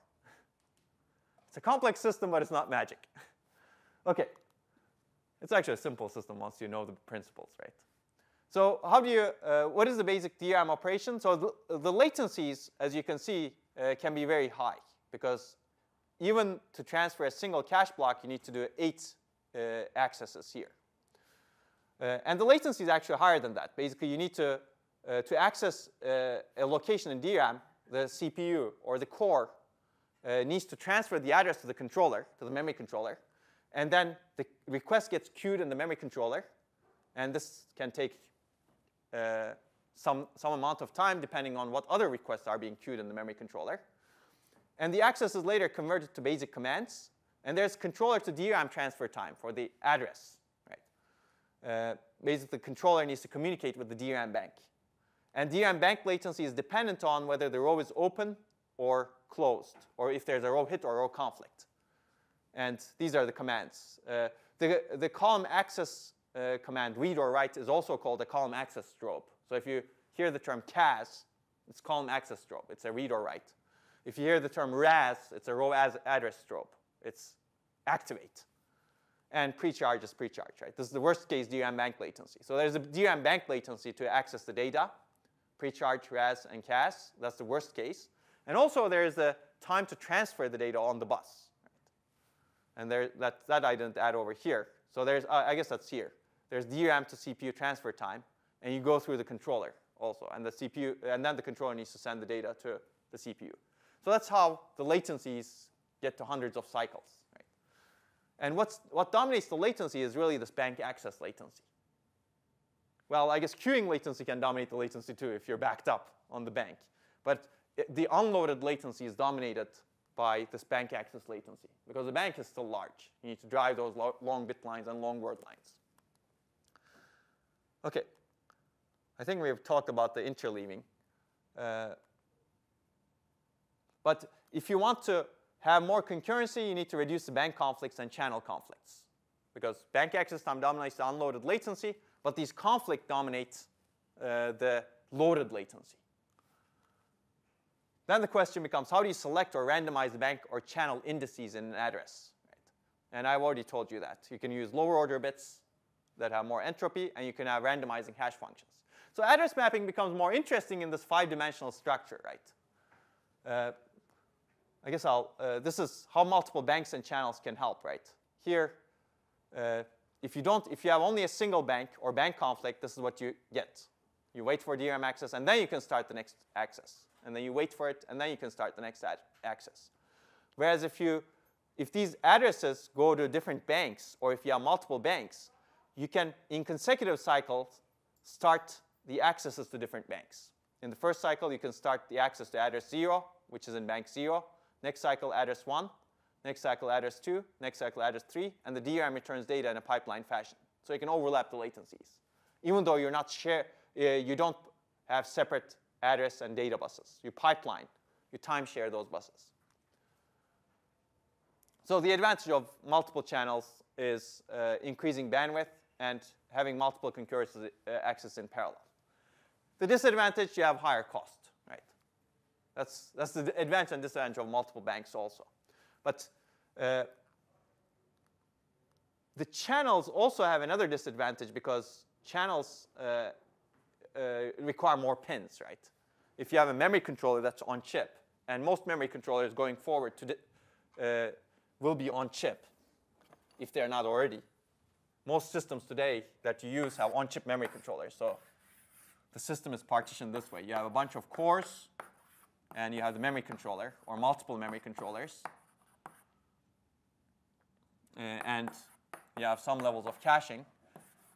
It's a complex system, but it's not magic. OK. It's actually a simple system once you know the principles, right? So how do you, uh, what is the basic D RAM operation? So the, the latencies, as you can see, uh, can be very high, because even to transfer a single cache block, you need to do eight uh, accesses here. Uh, and the latency is actually higher than that. Basically, you need to, uh, to access uh, a location in D RAM, the C P U or the core uh, needs to transfer the address to the controller, to the memory controller. And then the request gets queued in the memory controller. And this can take Uh, some, some amount of time, depending on what other requests are being queued in the memory controller. And the access is later converted to basic commands. And there's controller to D RAM transfer time for the address, right? Uh, basically, the controller needs to communicate with the D RAM bank. And D RAM bank latency is dependent on whether the row is open or closed, or if there's a row hit or row conflict. And these are the commands. Uh, the, the column access Uh, command read or write is also called a column access strobe. So if you hear the term C A S, it's column access strobe. It's a read or write. If you hear the term R A S, it's a row as address strobe. It's activate. And precharge is precharge, right? This is the worst case D RAM bank latency. So there's a D RAM bank latency to access the data, precharge, R A S, and C A S. That's the worst case. And also there is the time to transfer the data on the bus, right? And there, that, that I didn't add over here. So there's, uh, I guess that's here. There's D RAM to C P U transfer time, and you go through the controller also, and the C P U, and then the controller needs to send the data to the C P U. So that's how the latencies get to hundreds of cycles, right? And what's, what dominates the latency is really this bank access latency. Well, I guess queuing latency can dominate the latency too if you're backed up on the bank, but it, the unloaded latency is dominated by this bank access latency, because the bank is still large. You need to drive those lo long bit lines and long word lines. OK, I think we have talked about the interleaving. Uh, but if you want to have more concurrency, you need to reduce the bank conflicts and channel conflicts, because bank access time dominates the unloaded latency, but these conflicts dominate uh, the loaded latency. Then the question becomes, how do you select or randomize the bank or channel indices in an address? Right? And I've already told you that. You can use lower order bits that have more entropy, and you can have randomizing hash functions. So address mapping becomes more interesting in this five-dimensional structure, right? Uh, I guess I'll, uh, this is how multiple banks and channels can help, right? Here, uh, if you don't, if you have only a single bank or bank conflict, this is what you get. You wait for D RAM access, and then you can start the next access. And then you wait for it, and then you can start the next access. Whereas if you, if these addresses go to different banks, or if you have multiple banks, you can, in consecutive cycles, start the accesses to different banks. In the first cycle, you can start the access to address zero, which is in bank zero. Next cycle, address one. Next cycle, address two. Next cycle, address three. And the D RAM returns data in a pipeline fashion. So you can overlap the latencies, even though you're not share, uh, you don't have separate address and data buses. You pipeline. You timeshare those buses. So the advantage of multiple channels is uh, increasing bandwidth and having multiple concurrent access in parallel. The disadvantage, you have higher cost, right? That's, that's the advantage and disadvantage of multiple banks also. But uh, the channels also have another disadvantage because channels uh, uh, require more pins, right? If you have a memory controller that's on chip, and most memory controllers going forward to the, uh, will be on chip if they're not already. Most systems today that you use have on-chip memory controllers. So the system is partitioned this way. You have a bunch of cores, and you have the memory controller, or multiple memory controllers. Uh, and you have some levels of caching.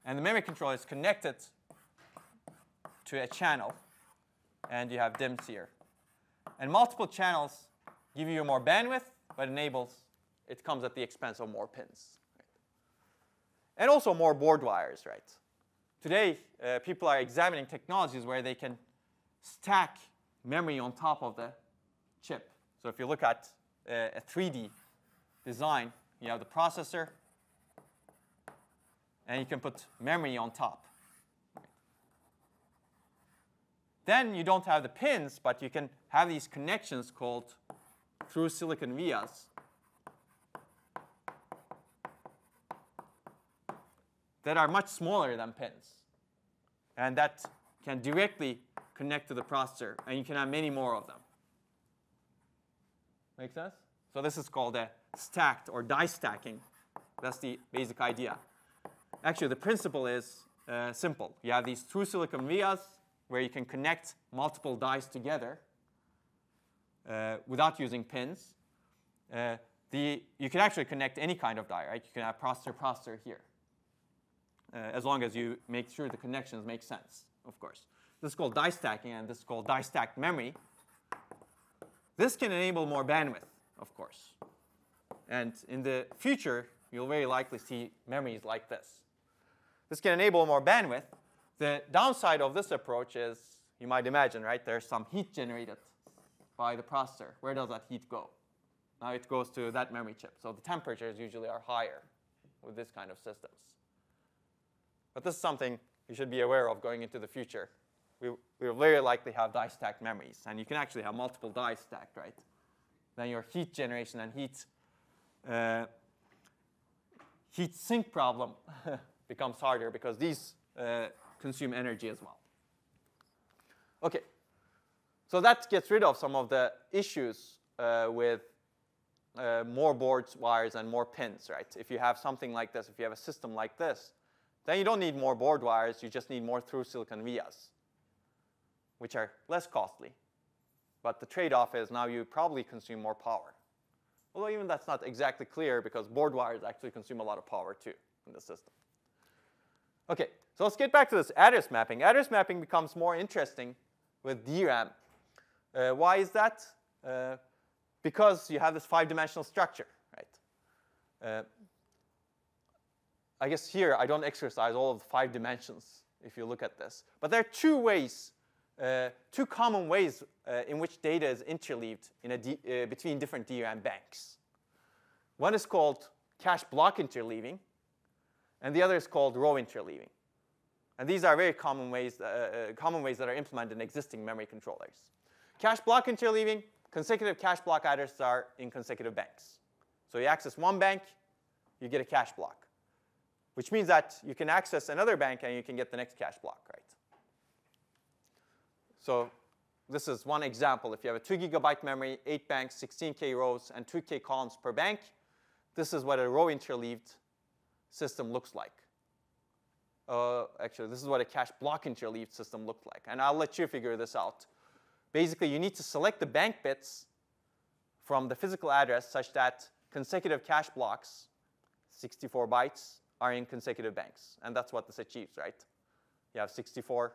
And the memory controller is connected to a channel. And you have D I Ms here. And multiple channels give you more bandwidth, but enables, it comes at the expense of more pins. And also more board wires, right? Today, uh, people are examining technologies where they can stack memory on top of the chip. So if you look at uh, a three D design, you have the processor, and you can put memory on top. Then you don't have the pins, but you can have these connections called through silicon vias that are much smaller than pins. And that can directly connect to the processor. And you can have many more of them. Make sense? So this is called a stacked or die stacking. That's the basic idea. Actually, the principle is uh, simple. You have these through silicon vias where you can connect multiple dies together uh, without using pins. Uh, the, you can actually connect any kind of die, right? You can have processor, processor here. Uh, as long as you make sure the connections make sense, of course. This is called die stacking, and this is called die stacked memory. This can enable more bandwidth, of course. And in the future, you'll very likely see memories like this. This can enable more bandwidth. The downside of this approach is, you might imagine, right? There's some heat generated by the processor. Where does that heat go? Now it goes to that memory chip. So the temperatures usually are higher with this kind of systems. But this is something you should be aware of going into the future. We, we will very likely have die stacked memories. And you can actually have multiple dies stacked, right? Then your heat generation and heat, uh, heat sink problem becomes harder because these uh, consume energy as well. OK. So that gets rid of some of the issues uh, with uh, more boards, wires, and more pins, right? If you have something like this, if you have a system like this, then you don't need more board wires. You just need more through silicon vias, which are less costly. But the trade-off is now you probably consume more power. Although even that's not exactly clear, because board wires actually consume a lot of power, too, in the system. OK, so let's get back to this address mapping. Address mapping becomes more interesting with D RAM. Uh, why is that? Uh, because you have this five-dimensional structure, right? Uh, I guess here, I don't exercise all of the five dimensions if you look at this. But there are two ways, uh, two common ways uh, in which data is interleaved in a D, uh, between different D RAM banks. One is called cache block interleaving, and the other is called row interleaving. And these are very common ways, uh, uh, common ways that are implemented in existing memory controllers. Cache block interleaving, consecutive cache block addresses are in consecutive banks. So you access one bank, you get a cache block, which means that you can access another bank and you can get the next cache block, right? So this is one example. If you have a two gigabyte memory, eight banks, sixteen K rows, and two K columns per bank, this is what a row interleaved system looks like. Uh, actually, this is what a cache block interleaved system looked like. And I'll let you figure this out. Basically, you need to select the bank bits from the physical address such that consecutive cache blocks, sixty-four bytes, are in consecutive banks. And that's what this achieves, right? You have sixty-four.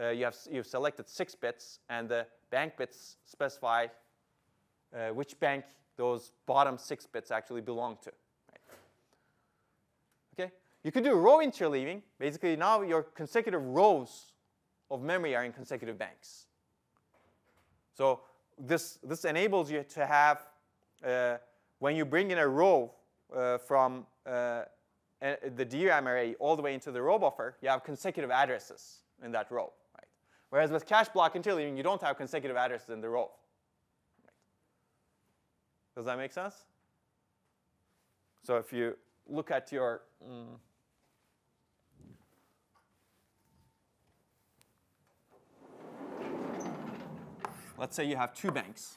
Uh, you have, you've selected six bits. And the bank bits specify uh, which bank those bottom six bits actually belong to. Right? OK? You could do row interleaving. Basically, now your consecutive rows of memory are in consecutive banks. So this, this enables you to have, uh, when you bring in a row uh, from uh, and the D RAM array all the way into the row buffer, you have consecutive addresses in that row, right? Whereas with cache block interleaving, you don't have consecutive addresses in the row. Does that make sense? So if you look at your, mm, let's say you have two banks,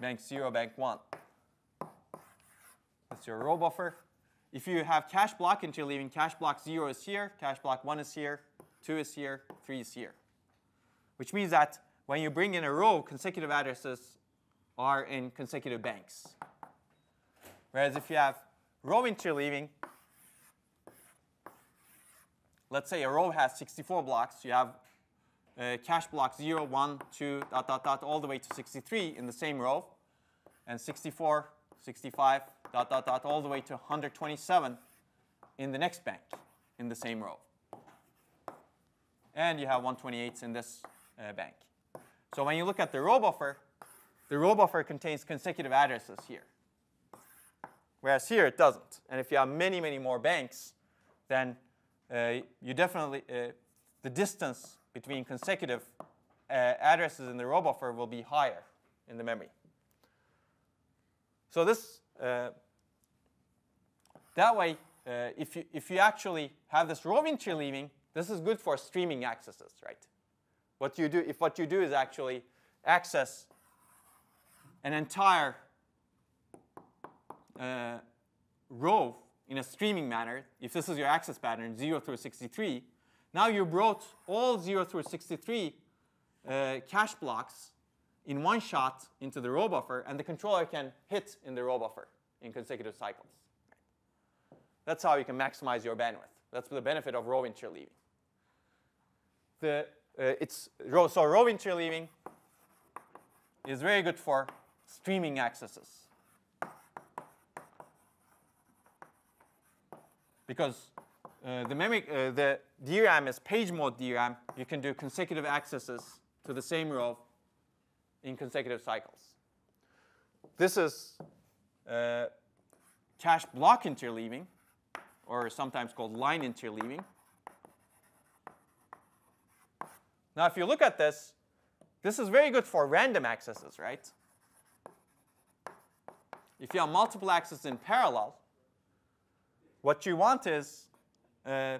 bank zero, bank one. That's your row buffer. If you have cache block interleaving, cache block zero is here, cache block one is here, two is here, three is here. Which means that when you bring in a row, consecutive addresses are in consecutive banks. Whereas if you have row interleaving, let's say a row has sixty-four blocks. You have uh, cache block zero, one, two, dot, dot, dot, all the way to sixty-three in the same row, and sixty-four, sixty-five, dot, dot, dot, all the way to one hundred twenty-seven in the next bank in the same row. And you have one twenty-eight in this uh, bank. So when you look at the row buffer, the row buffer contains consecutive addresses here. Whereas here it doesn't. And if you have many, many more banks, then uh, you definitely, uh, the distance between consecutive uh, addresses in the row buffer will be higher in the memory. So this, uh, that way, uh, if, you, if you actually have this row interleaving, this is good for streaming accesses, right? What you do, if what you do is actually access an entire uh, row in a streaming manner, if this is your access pattern, zero through sixty-three, now you brought all zero through sixty-three uh, cache blocks in one shot into the row buffer, and the controller can hit in the row buffer in consecutive cycles. That's how you can maximize your bandwidth. That's the benefit of row interleaving. The, uh, it's row, so row interleaving is very good for streaming accesses. Because uh, the, memory, uh, the D RAM is page mode D RAM. You can do consecutive accesses to the same row in consecutive cycles. This is uh, cache block interleaving, or sometimes called line interleaving. Now, if you look at this, this is very good for random accesses, right? If you have multiple accesses in parallel, what you want is uh,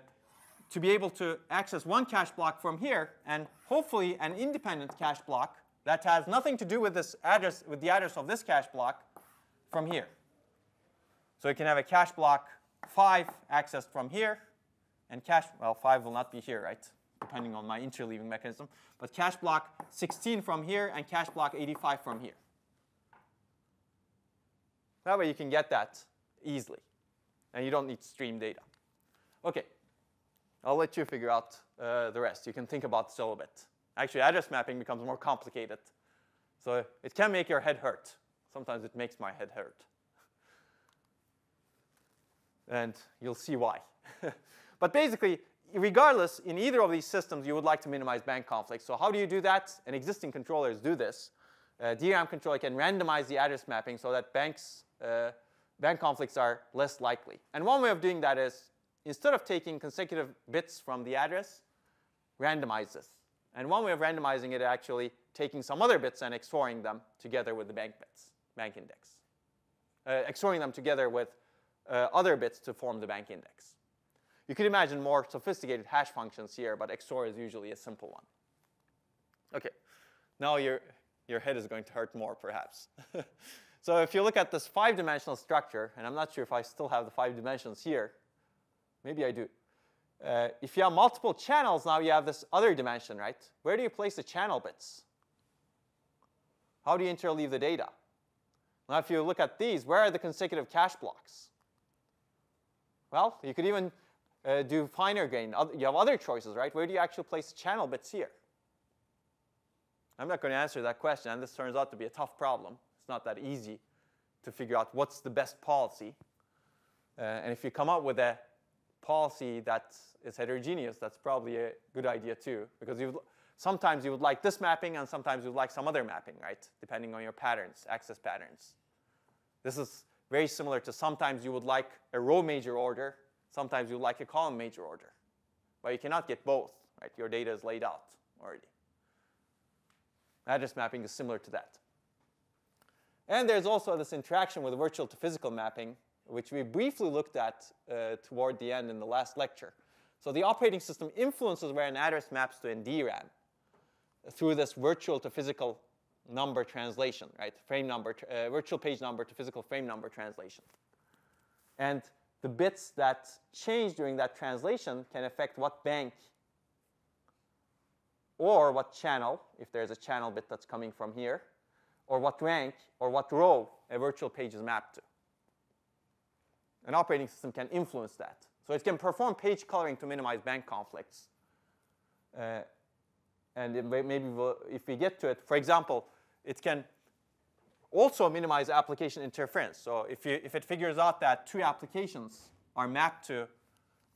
to be able to access one cache block from here, and hopefully an independent cache block that has nothing to do with this address, with the address of this cache block, from here. So you can have a cache block five accessed from here, and cache, well, five will not be here, right? Depending on my interleaving mechanism. But cache block sixteen from here and cache block eighty-five from here. That way you can get that easily. And you don't need stream data. OK, I'll let you figure out uh, the rest. You can think about this a little bit. Actually, address mapping becomes more complicated. So it can make your head hurt. Sometimes it makes my head hurt. And you'll see why. But basically, regardless, in either of these systems, you would like to minimize bank conflicts. So how do you do that? And existing controllers do this. Uh, D RAM controller can randomize the address mapping so that banks, uh, bank conflicts are less likely. And one way of doing that is, instead of taking consecutive bits from the address, randomize this. And one way of randomizing it is actually taking some other bits and XORing them together with the bank bits, bank index. Uh, XORing them together with uh, other bits to form the bank index. You could imagine more sophisticated hash functions here, but XOR is usually a simple one. OK, now your, your head is going to hurt more, perhaps. So if you look at this five-dimensional structure, and I'm not sure if I still have the five dimensions here. Maybe I do. Uh, if you have multiple channels, now you have this other dimension, right? Where do you place the channel bits? How do you interleave the data? Now, if you look at these, where are the consecutive cache blocks? Well, you could even uh, do finer grain. You have other choices, right? Where do you actually place channel bits here? I'm not going to answer that question, and this turns out to be a tough problem. It's not that easy to figure out what's the best policy. Uh, and if you come up with a policy that is heterogeneous, that's probably a good idea too, because you've, sometimes you would like this mapping, and sometimes you would like some other mapping, right? Depending on your patterns, access patterns. This is very similar to sometimes you would like a row major order, sometimes you would like a column major order, but you cannot get both, right? Your data is laid out already. Address mapping is similar to that. And there's also this interaction with virtual to physical mapping, which we briefly looked at uh, toward the end in the last lecture. So the operating system influences where an address maps to in D RAM through this virtual to physical number translation, right? Frame number, uh, virtual page number to physical frame number translation. And the bits that change during that translation can affect what bank or what channel, if there's a channel bit that's coming from here, or what rank or what row a virtual page is mapped to. An operating system can influence that. So it can perform page coloring to minimize bank conflicts. Uh, and it may, maybe we'll, if we get to it, for example, it can also minimize application interference. So if, you, if it figures out that two applications are mapped to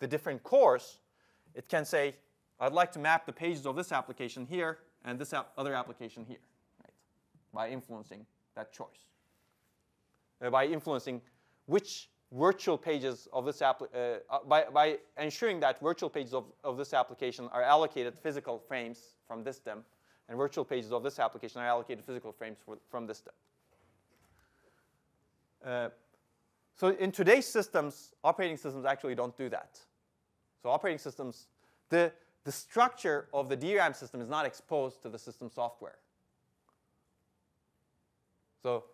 the different cores, it can say, I'd like to map the pages of this application here and this ap- other application here, right? By influencing that choice. Uh, by influencing which virtual pages of this app, uh, by, by ensuring that virtual pages of, of this application are allocated physical frames from this D I M, and virtual pages of this application are allocated physical frames for, from this D I M. Uh, so in today's systems, operating systems actually don't do that. So operating systems, the, the structure of the D RAM system is not exposed to the system software. So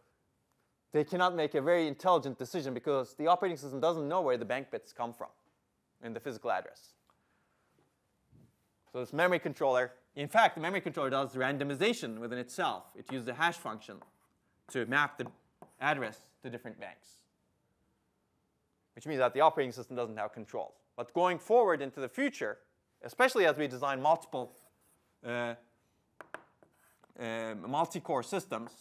they cannot make a very intelligent decision because the operating system doesn't know where the bank bits come from in the physical address. So this memory controller, in fact, the memory controller does randomization within itself. It uses a hash function to map the address to different banks, which means that the operating system doesn't have control. But going forward into the future, especially as we design multiple uh, uh, multi-core systems,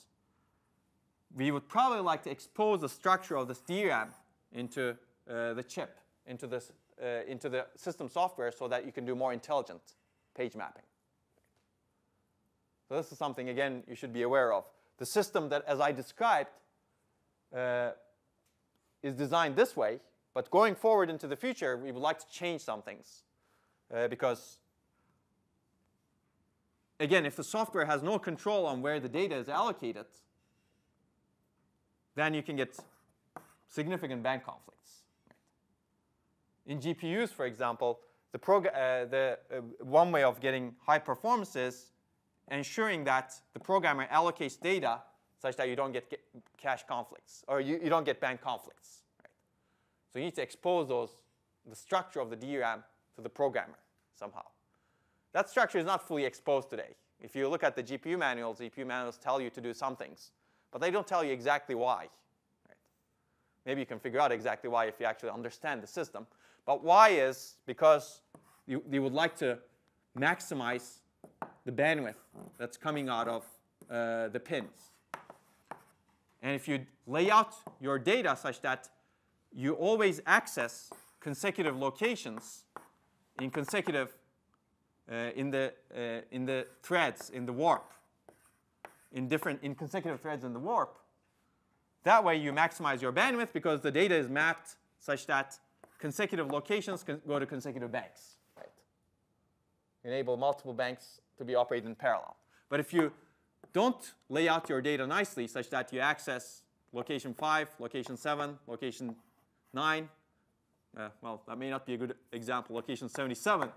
we would probably like to expose the structure of this D RAM into uh, the chip, into, this, uh, into the system software so that you can do more intelligent page mapping. So this is something, again, you should be aware of. The system that, as I described, uh, is designed this way. But going forward into the future, we would like to change some things. Uh, because, again, if the software has no control on where the data is allocated, then you can get significant bank conflicts. In G P Us, for example, the, prog uh, the uh, one way of getting high performance is ensuring that the programmer allocates data such that you don't get, get cache conflicts, or you, you don't get bank conflicts. Right? So you need to expose those, the structure of the D RAM to the programmer somehow. That structure is not fully exposed today. If you look at the G P U manuals, the G P U manuals tell you to do some things. But they don't tell you exactly why. Right? Maybe you can figure out exactly why if you actually understand the system. But why is because you, you would like to maximize the bandwidth that's coming out of uh, the pins. And if you lay out your data such that you always access consecutive locations in consecutive uh, in the uh, in the threads in the warp. In different, in consecutive threads in the warp. That way you maximize your bandwidth because the data is mapped such that consecutive locations can go to consecutive banks. Right? Enable multiple banks to be operated in parallel. But if you don't lay out your data nicely such that you access location five, location seven, location nine, uh, well, that may not be a good example, location seventy-seven,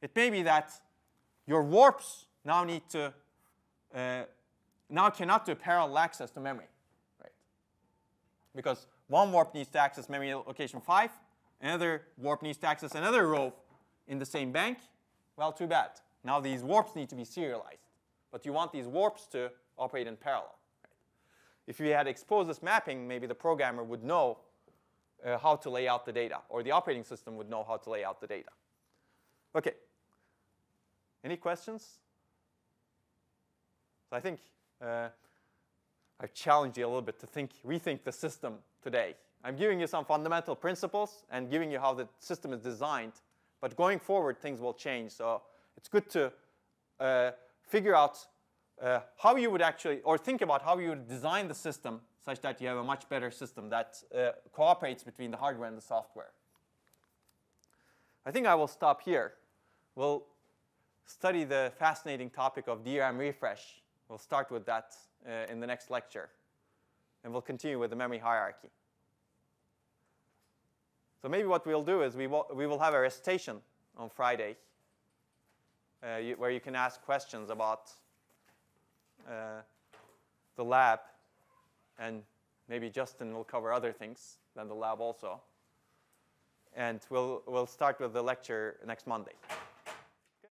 it may be that your warps now need to uh, now cannot do parallel access to memory, right? Because one warp needs to access memory location five, another warp needs to access another row in the same bank. Well, too bad. Now these warps need to be serialized. But you want these warps to operate in parallel. Right? If you had exposed this mapping, maybe the programmer would know uh, how to lay out the data, or the operating system would know how to lay out the data. OK. Any questions? So I think Uh, I challenge you a little bit to think, rethink the system today. I'm giving you some fundamental principles and giving you how the system is designed. But going forward, things will change. So it's good to uh, figure out uh, how you would actually, or think about how you would design the system such that you have a much better system that uh, cooperates between the hardware and the software. I think I will stop here. We'll study the fascinating topic of D RAM refresh. We'll start with that uh, in the next lecture. and we'll continue with the memory hierarchy. So maybe what we'll do is we will, we will have a recitation on Friday uh, you, where you can ask questions about uh, the lab, and maybe Justin will cover other things than the lab also. And we'll, we'll start with the lecture next Monday.